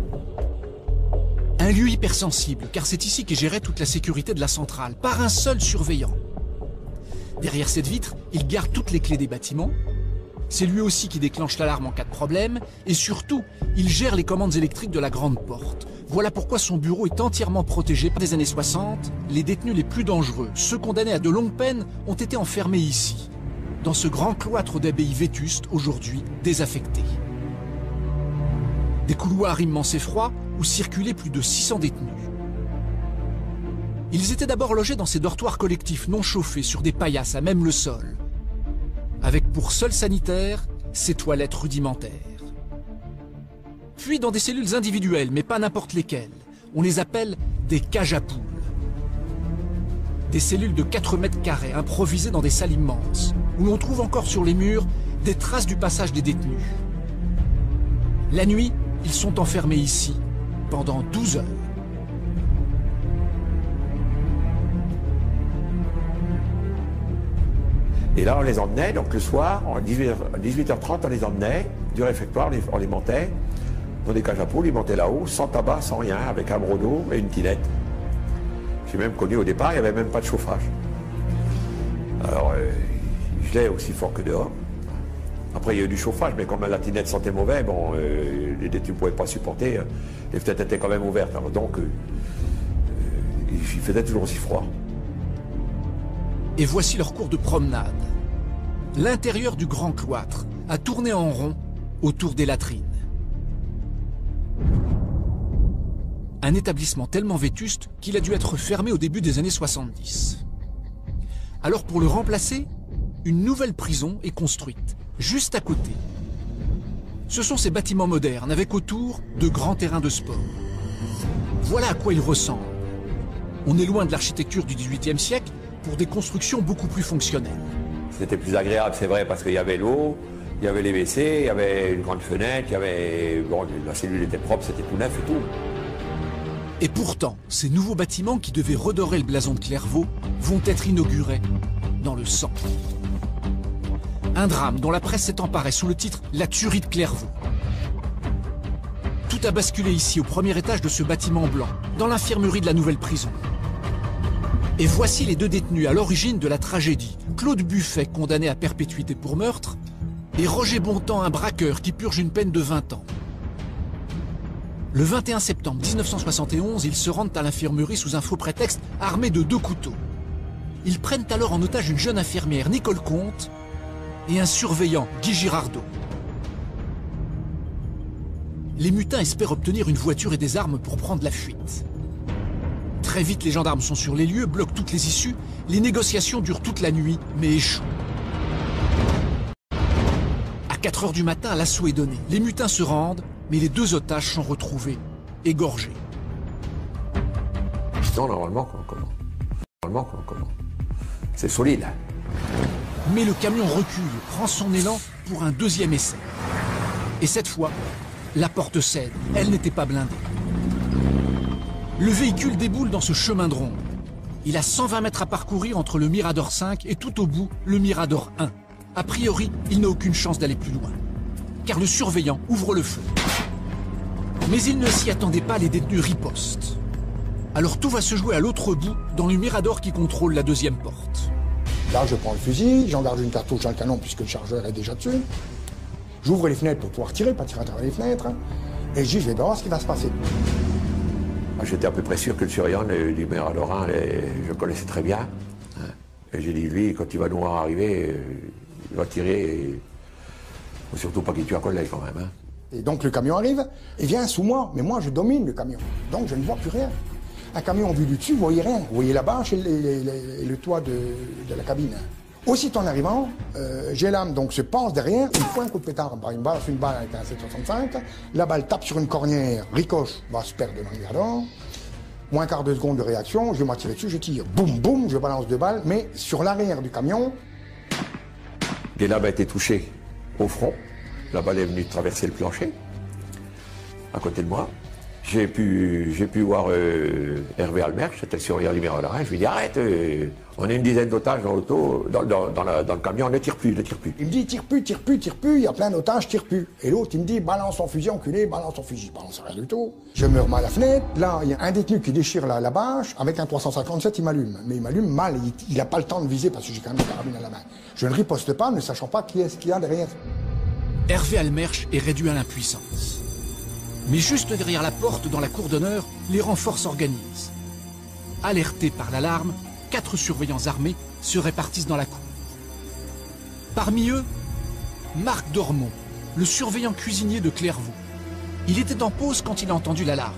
Un lieu hypersensible, car c'est ici qu'est gérée toute la sécurité de la centrale, par un seul surveillant. Derrière cette vitre, il garde toutes les clés des bâtiments. C'est lui aussi qui déclenche l'alarme en cas de problème. Et surtout, il gère les commandes électriques de la grande porte. Voilà pourquoi son bureau est entièrement protégé. Par les années soixante, les détenus les plus dangereux, ceux condamnés à de longues peines, ont été enfermés ici, dans ce grand cloître d'abbaye vétuste, aujourd'hui désaffecté. Des couloirs immenses et froids, où circulaient plus de six cents détenus. Ils étaient d'abord logés dans ces dortoirs collectifs non chauffés sur des paillasses à même le sol, avec pour seul sanitaire ces toilettes rudimentaires. Puis dans des cellules individuelles, mais pas n'importe lesquelles. On les appelle des cages à poules. Des cellules de quatre mètres carrés improvisées dans des salles immenses, où l'on trouve encore sur les murs des traces du passage des détenus. La nuit, ils sont enfermés ici, pendant douze heures. Et là, on les emmenait, donc le soir, à dix-huit heures trente, on les emmenait du réfectoire, on les, on les montait dans des cages à poules, ils montaient là-haut, sans tabac, sans rien, avec un brodo et une tinette. J'ai même connu au départ, il n'y avait même pas de chauffage. Alors, euh, je l'ai aussi fort que dehors. Après, il y a eu du chauffage, mais comme la tinette sentait mauvais, bon, euh, les détenus ne pouvaient pas supporter, euh, les fenêtres étaient quand même ouvertes. Alors, donc, euh, euh, il faisait toujours aussi froid. Et voici leur cours de promenade. L'intérieur du grand cloître a tourné en rond autour des latrines. Un établissement tellement vétuste qu'il a dû être fermé au début des années soixante-dix. Alors pour le remplacer, une nouvelle prison est construite, juste à côté. Ce sont ces bâtiments modernes avec autour de grands terrains de sport. Voilà à quoi ils ressemblent. On est loin de l'architecture du dix-huitième siècle, pour des constructions beaucoup plus fonctionnelles. C'était plus agréable, c'est vrai, parce qu'il y avait l'eau, il y avait les W C, il y avait une grande fenêtre, il y avait... Bon, la cellule était propre, c'était tout neuf et tout. Et pourtant, ces nouveaux bâtiments qui devaient redorer le blason de Clairvaux vont être inaugurés dans le sang. Un drame dont la presse s'est emparée sous le titre « La tuerie de Clairvaux ». Tout a basculé ici, au premier étage de ce bâtiment blanc, dans l'infirmerie de la nouvelle prison. Et voici les deux détenus à l'origine de la tragédie. Claude Buffet, condamné à perpétuité pour meurtre, et Roger Bontemps, un braqueur qui purge une peine de vingt ans. Le vingt et un septembre mille neuf cent soixante et onze, ils se rendent à l'infirmerie sous un faux prétexte, armés de deux couteaux. Ils prennent alors en otage une jeune infirmière, Nicole Comte, et un surveillant, Guy Girardot. Les mutins espèrent obtenir une voiture et des armes pour prendre la fuite. Très vite, les gendarmes sont sur les lieux, bloquent toutes les issues. Les négociations durent toute la nuit, mais échouent. À quatre heures du matin, l'assaut est donné. Les mutins se rendent, mais les deux otages sont retrouvés, égorgés. Non, normalement, comment ? Normalement, comment ? C'est solide. Mais le camion recule, prend son élan pour un deuxième essai. Et cette fois, la porte cède. Elle n'était pas blindée. Le véhicule déboule dans ce chemin de ronde. Il a cent vingt mètres à parcourir entre le Mirador cinq et tout au bout, le Mirador un. A priori, il n'a aucune chance d'aller plus loin, car le surveillant ouvre le feu. Mais il ne s'y attendait pas, les détenus ripostent. Alors tout va se jouer à l'autre bout, dans le Mirador qui contrôle la deuxième porte. Là, je prends le fusil, j'engarde une cartouche dans le canon puisque le chargeur est déjà dessus. J'ouvre les fenêtres pour pouvoir tirer, pas tirer à travers les fenêtres. Et je dis, je vais voir ce qui va se passer. J'étais à peu près sûr que le surveillant du maire à Lorrain, je le connaissais très bien. Et j'ai dit, lui, quand il va nous voir arriver, il va tirer. Et... Surtout pas qu'il tue un collègue quand même. Hein. Et donc le camion arrive, il vient sous moi, mais moi je domine le camion. Donc je ne vois plus rien. Un camion vu du dessus, vous voyez rien. Vous voyez la bâche et le, le, le toit de, de la cabine. Aussitôt en arrivant, euh, Guélam donc se pense derrière, il fout un coup de pétard, bah, une balle, une balle avec un sept soixante-cinq, la balle tape sur une cornière, ricoche, bah, se perd de l'engardant, moins quart de seconde de réaction, je m'attire dessus, je tire, boum boum, je balance deux balles, mais sur l'arrière du camion. Guélam a été touché au front, la balle est venue traverser le plancher, à côté de moi. J'ai pu, j'ai pu voir euh, Hervé Almerch, c'était le surveillant du Mirador un, je lui ai dit arrête, euh, on a une dizaine d'otages dans l'auto, dans, dans, dans, la, dans le camion, ne tire plus, ne tire plus. Il me dit tire plus, tire plus, tire plus, il y a plein d'otages, tire plus. Et l'autre il me dit balance ton fusil enculé, balance ton fusil, balance rien du tout. Je me remets à la fenêtre, là il y a un détenu qui déchire la, la bâche, avec un trois cent cinquante-sept il m'allume. Mais il m'allume mal, il n'a pas le temps de viser parce que j'ai quand même la carabine à la main. Je ne riposte pas, ne sachant pas qui est-ce qu'il y a derrière. Hervé Almerch est réduit à l'impuissance. Mais juste derrière la porte, dans la cour d'honneur, les renforts s'organisent. Alertés par l'alarme, quatre surveillants armés se répartissent dans la cour. Parmi eux, Marc Dormont, le surveillant cuisinier de Clairvaux. Il était en pause quand il a entendu l'alarme.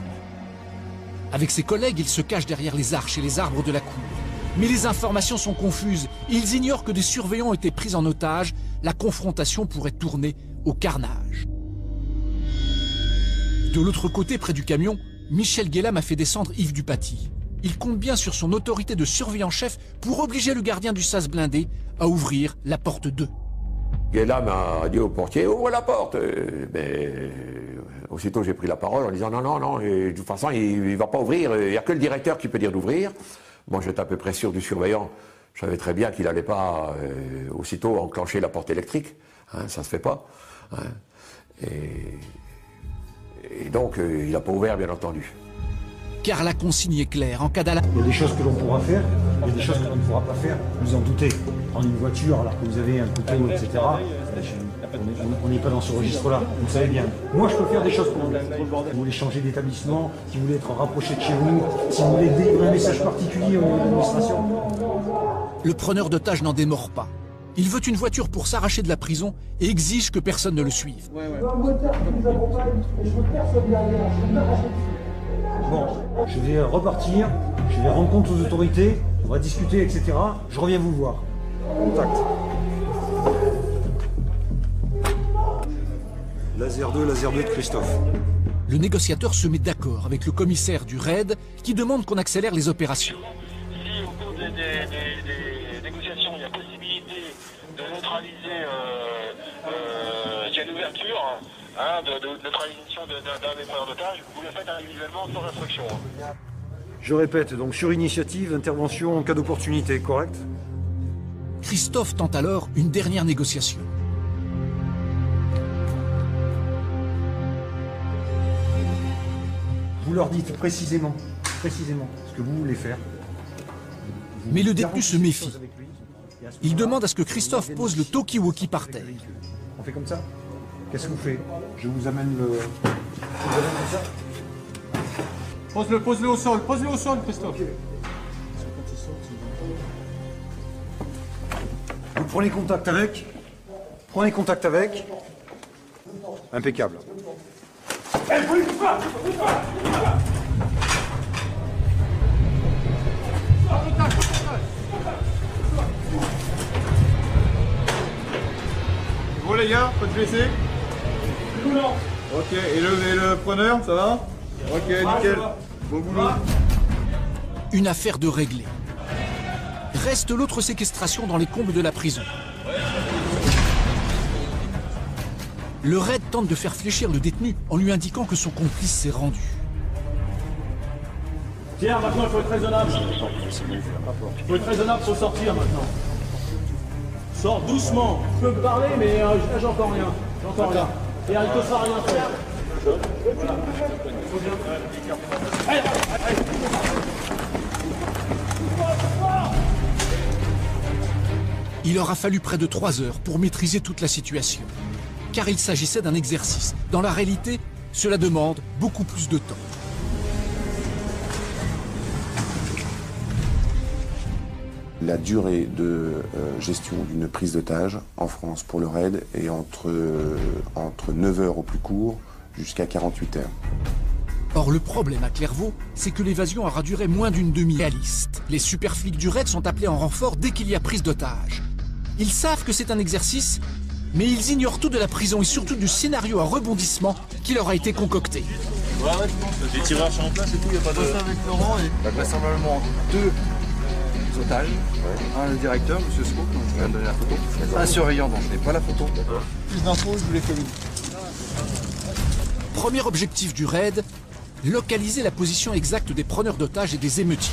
Avec ses collègues, il se cache derrière les arches et les arbres de la cour. Mais les informations sont confuses. Ils ignorent que des surveillants ont été pris en otage. La confrontation pourrait tourner au carnage. De l'autre côté, près du camion, Michel Guélam a fait descendre Yves Dupaty. Il compte bien sur son autorité de surveillant-chef pour obliger le gardien du sas blindé à ouvrir la porte deux. Guélam a dit au portier « Ouvre la porte !» Mais Aussitôt, j'ai pris la parole en disant non, non, non, et de toute façon, il ne va pas ouvrir, il n'y a que le directeur qui peut dire d'ouvrir. Moi, j'étais à peu près sûr du surveillant. Je savais très bien qu'il n'allait pas euh, aussitôt enclencher la porte électrique. Hein, ça ne se fait pas. Hein. Et, et donc, euh, il n'a pas ouvert, bien entendu. Car la consigne est claire. En cas d'alarme. Il y a des choses que l'on pourra faire, il y a des choses que l'on ne pourra pas faire. Vous en doutez. Prendre une voiture alors que vous avez un couteau, et cetera. On n'est pas dans ce registre-là, vous le savez bien. Moi, je peux faire des choses pour vous. Si vous voulez changer d'établissement, si vous voulez être rapproché de chez vous, si vous voulez délivrer un message particulier aux administrations. Le preneur d'otage n'en démord pas. Il veut une voiture pour s'arracher de la prison et exige que personne ne le suive. Ouais, ouais. Bon, je vais repartir, je vais rendre compte aux autorités, on va discuter, et cetera. Je reviens vous voir. Contact. Laser deux, laser deux de Christophe. Le négociateur se met d'accord avec le commissaire du RAID qui demande qu'on accélère les opérations. Si au cours des, des, des, des négociations il y a possibilité de neutraliser euh, euh, il y a une ouverture, hein, de, de, de neutralisation d'un des preneurs d'otages, vous le faites individuellement sans instruction. Je répète, donc sur initiative, intervention en cas d'opportunité, correct? Christophe tente alors une dernière négociation. Vous leur dites précisément, précisément ce que vous voulez faire. Vous Mais le détenu se méfie. Il demande à ce que Christophe pose le talkie-walkie par terre. On fait comme ça? Qu'est-ce que vous faites? Je vous amène le... Pose-le, pose-le au sol, pose-le au sol, Christophe. Okay. Vous prenez contact avec, prenez contact avec. Impeccable. Bon les gars, pas de blessés? Ok, et le, et le preneur, ça va? Ok, nickel. Bon boulot. Une affaire de régler. Reste l'autre séquestration dans les combles de la prison. Le RAID tente de faire fléchir le détenu en lui indiquant que son complice s'est rendu. Tiens, maintenant il faut être raisonnable. Il faut être raisonnable, il faut sortir maintenant. Sors doucement. Je peux me parler, mais euh, j'entends rien. J'entends rien. Et elle ne te fera rien faire. Allez, allez. Il aura fallu près de trois heures pour maîtriser toute la situation. Car il s'agissait d'un exercice. Dans la réalité, cela demande beaucoup plus de temps. La durée de euh, gestion d'une prise d'otage en France pour le RAID est entre, euh, entre neuf heures au plus court jusqu'à quarante-huit heures. Or le problème à Clairvaux, c'est que l'évasion aura duré moins d'une demi-réaliste. Les super flics du RAID sont appelés en renfort dès qu'il y a prise d'otage. Ils savent que c'est un exercice, mais ils ignorent tout de la prison et surtout du scénario à rebondissement qui leur a été concocté. Ouais, ouais, les tireurs sont en place et tout, il n'y a pas de... avec Laurent et vraisemblablement deux otages. Ouais. Un le directeur, M. Scoop, dont je vais donner la photo. Un surveillant dont je n'ai pas la photo. Plus d'infos, je vous les communique. Premier objectif du RAID, localiser la position exacte des preneurs d'otages et des émeutiers.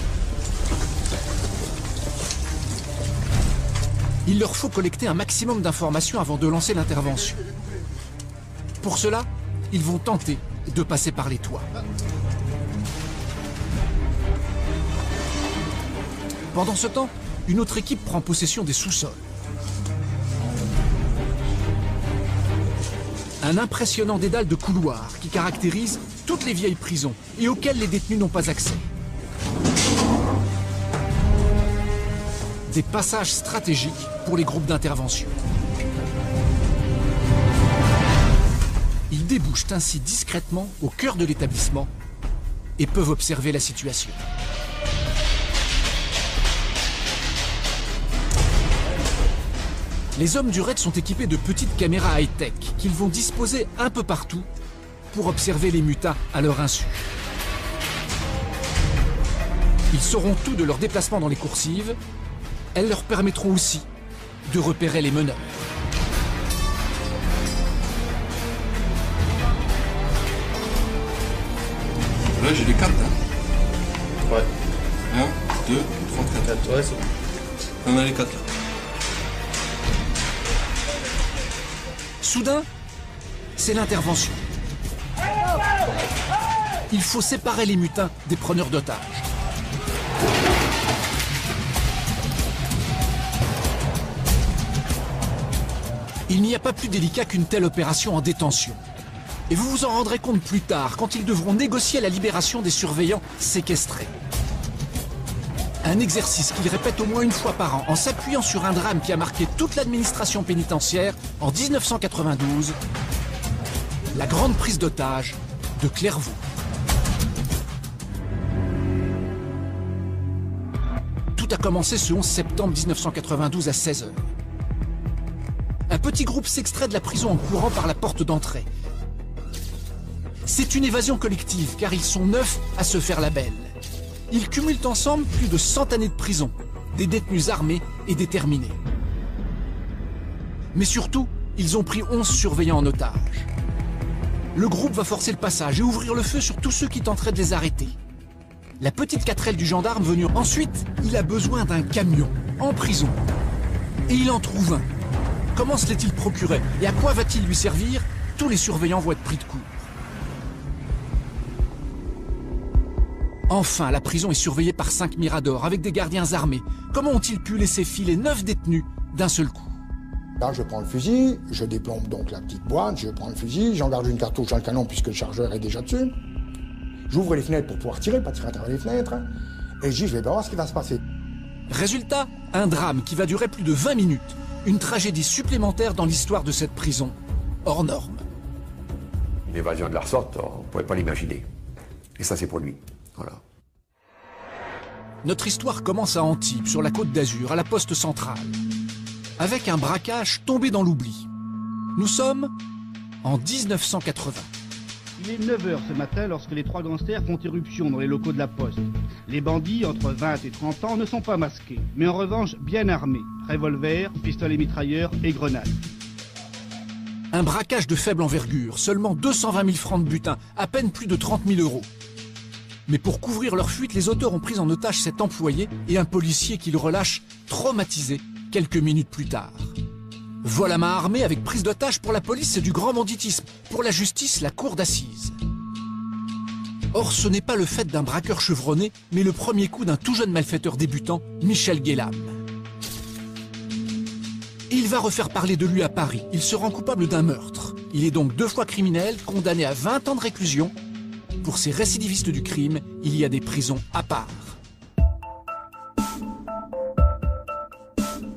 Il leur faut collecter un maximum d'informations avant de lancer l'intervention. Pour cela, ils vont tenter de passer par les toits. Pendant ce temps, une autre équipe prend possession des sous-sols. Un impressionnant dédale de couloirs qui caractérise toutes les vieilles prisons et auxquelles les détenus n'ont pas accès. Des passages stratégiques pour les groupes d'intervention. Ils débouchent ainsi discrètement au cœur de l'établissement et peuvent observer la situation. Les hommes du RAID sont équipés de petites caméras high-tech qu'ils vont disposer un peu partout pour observer les mutas à leur insu. Ils sauront tout de leurs déplacements dans les coursives. Elles leur permettront aussi de repérer les meneurs. Là, j'ai les cartes. Hein. Ouais. un, deux, trois, quatre. Ouais, c'est bon. On a les quatre. Soudain, c'est l'intervention. Il faut séparer les mutins des preneurs d'otages. Il n'y a pas plus délicat qu'une telle opération en détention. Et vous vous en rendrez compte plus tard, quand ils devront négocier la libération des surveillants séquestrés. Un exercice qu'ils répètent au moins une fois par an, en s'appuyant sur un drame qui a marqué toute l'administration pénitentiaire en mille neuf cent quatre-vingt-douze, la grande prise d'otages de Clairvaux. Tout a commencé ce onze septembre mille neuf cent quatre-vingt-douze à seize heures. Un petit groupe s'extrait de la prison en courant par la porte d'entrée. C'est une évasion collective, car ils sont neuf à se faire la belle. Ils cumulent ensemble plus de cent années de prison, des détenus armés et déterminés. Mais surtout, ils ont pris onze surveillants en otage. Le groupe va forcer le passage et ouvrir le feu sur tous ceux qui tenteraient de les arrêter. La petite quatrelle du gendarme venue ensuite, il a besoin d'un camion, en prison. Et il en trouve un. Comment se l'est-il procuré et à quoi va-t-il lui servir? Tous les surveillants vont être pris de court. Enfin, la prison est surveillée par cinq miradors avec des gardiens armés. Comment ont-ils pu laisser filer neuf détenus d'un seul coup? Là, je prends le fusil, je déplombe donc la petite boîte, je prends le fusil, j'en garde une cartouche dans le canon puisque le chargeur est déjà dessus. J'ouvre les fenêtres pour pouvoir tirer, pas tirer à travers les fenêtres, et je dis, je vais voir ce qui va se passer. Résultat, un drame qui va durer plus de vingt minutes. Une tragédie supplémentaire dans l'histoire de cette prison, hors norme. Une évasion de la sorte, on ne pouvait pas l'imaginer. Et ça, c'est pour lui. Voilà. Notre histoire commence à Antibes, sur la Côte d'Azur, à la Poste Centrale, avec un braquage tombé dans l'oubli. Nous sommes en mille neuf cent quatre-vingts. Il est neuf heures ce matin lorsque les trois gangsters font irruption dans les locaux de la Poste. Les bandits, entre vingt et trente ans, ne sont pas masqués, mais en revanche bien armés. Revolvers, pistolets mitrailleurs et grenades. Un braquage de faible envergure, seulement deux cent vingt mille francs de butin, à peine plus de trente mille euros. Mais pour couvrir leur fuite, les auteurs ont pris en otage cet employé et un policier qu'ils relâchent, traumatisé, quelques minutes plus tard. Vol à main armée avec prise d'otage, pour la police, c'est du grand banditisme. Pour la justice, la cour d'assises. Or, ce n'est pas le fait d'un braqueur chevronné, mais le premier coup d'un tout jeune malfaiteur débutant, Michel Guélam. Il va refaire parler de lui à Paris. Il se rend coupable d'un meurtre. Il est donc deux fois criminel, condamné à vingt ans de réclusion. Pour ces récidivistes du crime, il y a des prisons à part.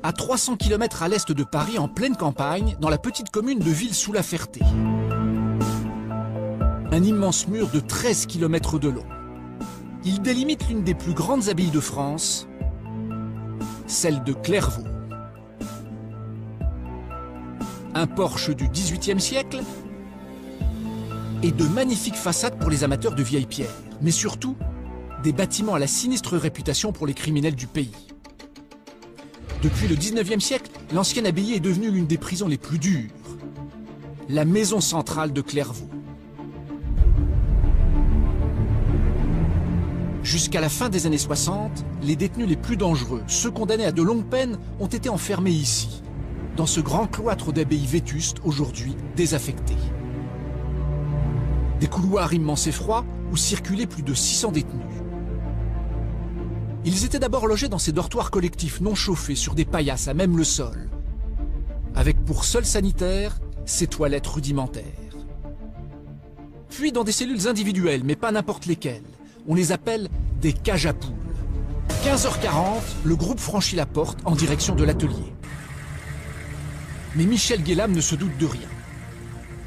À trois cents kilomètres à l'est de Paris, en pleine campagne, dans la petite commune de Ville-sous-la-Ferté. Un immense mur de treize kilomètres de long. Il délimite l'une des plus grandes abbayes de France, celle de Clairvaux. Un porche du dix-huitième siècle, et de magnifiques façades pour les amateurs de vieilles pierres, mais surtout des bâtiments à la sinistre réputation pour les criminels du pays. Depuis le dix-neuvième siècle, l'ancienne abbaye est devenue l'une des prisons les plus dures, la maison centrale de Clairvaux. Jusqu'à la fin des années soixante, les détenus les plus dangereux, ceux condamnés à de longues peines, ont été enfermés ici, dans ce grand cloître d'abbaye vétuste, aujourd'hui désaffecté. Des couloirs immenses et froids où circulaient plus de six cents détenus. Ils étaient d'abord logés dans ces dortoirs collectifs non chauffés sur des paillasses à même le sol, avec pour seul sanitaire ces toilettes rudimentaires. Puis dans des cellules individuelles, mais pas n'importe lesquelles. On les appelle des cages à poules. quinze heures quarante, le groupe franchit la porte en direction de l'atelier. Mais Michel Guélam ne se doute de rien.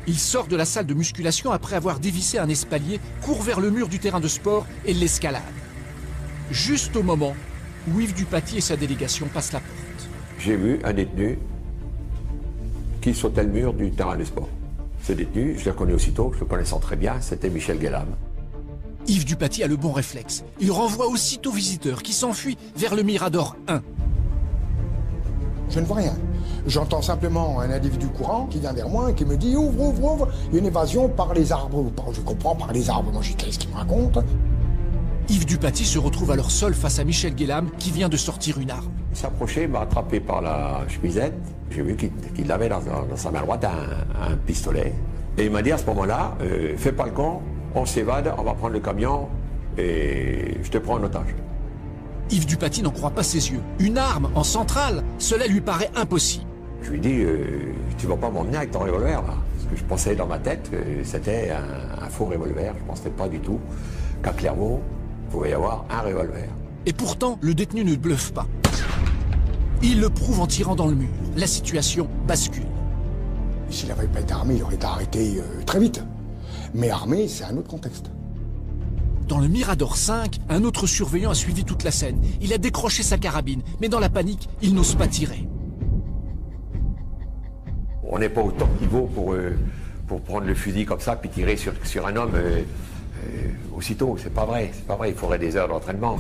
Il sort de la salle de musculation après avoir dévissé un espalier, court vers le mur du terrain de sport et l'escalade. Juste au moment où Yves Dupaty et sa délégation passent la porte. J'ai vu un détenu qui sautait le mur du terrain de sport. Ce détenu, je le connais aussitôt, je le connaissant très bien, c'était Michel Guélam. Yves Dupaty a le bon réflexe. Il renvoie aussitôt visiteurs qui s'enfuient vers le Mirador un. Je ne vois rien. J'entends simplement un individu courant qui vient vers moi et qui me dit « Ouvre, ouvre, ouvre !» Il y a une évasion par les arbres. Je comprends, par les arbres. Moi, je dis « Qu'est-ce qu'il me raconte ?» Yves Dupaty se retrouve alors seul face à Michel Guélam qui vient de sortir une arme. Il s'approchait, m'a attrapé par la chemisette. J'ai vu qu'il qu'il avait dans, dans sa main droite un, un pistolet. Et il m'a dit à ce moment-là euh, « Fais pas le con, on s'évade, on va prendre le camion et je te prends en otage. » Yves Dupaty n'en croit pas ses yeux. Une arme en centrale, cela lui paraît impossible. Je lui dis, euh, tu vas pas m'emmener avec ton revolver là. Ce que je pensais dans ma tête, euh, c'était un, un faux revolver. Je ne pensais pas du tout qu'à Clairvaux, il pouvait y avoir un revolver. Et pourtant, le détenu ne bluffe pas. Il le prouve en tirant dans le mur. La situation bascule. S'il n'avait pas été armé, il aurait été arrêté euh, très vite. Mais armé, c'est un autre contexte. Dans le Mirador cinq, un autre surveillant a suivi toute la scène. Il a décroché sa carabine, mais dans la panique, il n'ose pas tirer. On n'est pas autant qu'il vaut pour, euh, pour prendre le fusil comme ça puis tirer sur, sur un homme euh, euh, aussitôt. C'est pas vrai, c'est pas vrai, il faudrait des heures d'entraînement.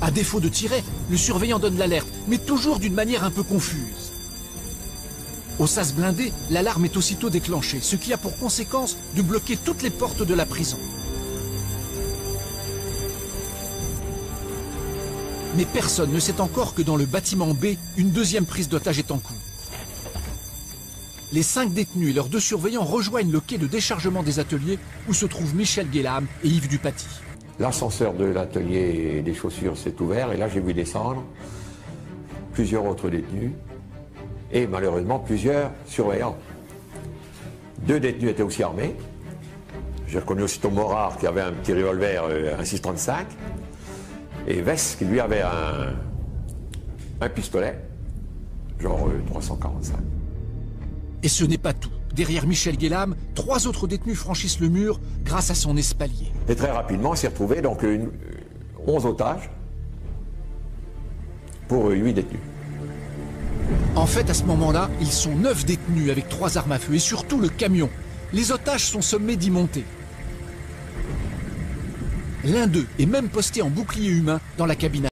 À défaut de tirer, le surveillant donne l'alerte, mais toujours d'une manière un peu confuse. Au sas blindé, l'alarme est aussitôt déclenchée, ce qui a pour conséquence de bloquer toutes les portes de la prison. Mais personne ne sait encore que dans le bâtiment B, une deuxième prise d'otage est en cours. Les cinq détenus et leurs deux surveillants rejoignent le quai de déchargement des ateliers où se trouvent Michel Guélam et Yves Dupaty. L'ascenseur de l'atelier des chaussures s'est ouvert et là j'ai vu descendre plusieurs autres détenus et malheureusement plusieurs surveillants. Deux détenus étaient aussi armés. J'ai reconnu aussitôt Morard qui avait un petit revolver, un six trente-cinq. Et Vess qui lui avait un, un pistolet, genre trois cent quarante-cinq. Et ce n'est pas tout. Derrière Michel Guélam, trois autres détenus franchissent le mur grâce à son espalier. Et très rapidement, on s'est retrouvé donc une, onze otages pour huit détenus. En fait, à ce moment-là, ils sont neuf détenus avec trois armes à feu et surtout le camion. Les otages sont sommés d'y monter. L'un d'eux est même posté en bouclier humain dans la cabine.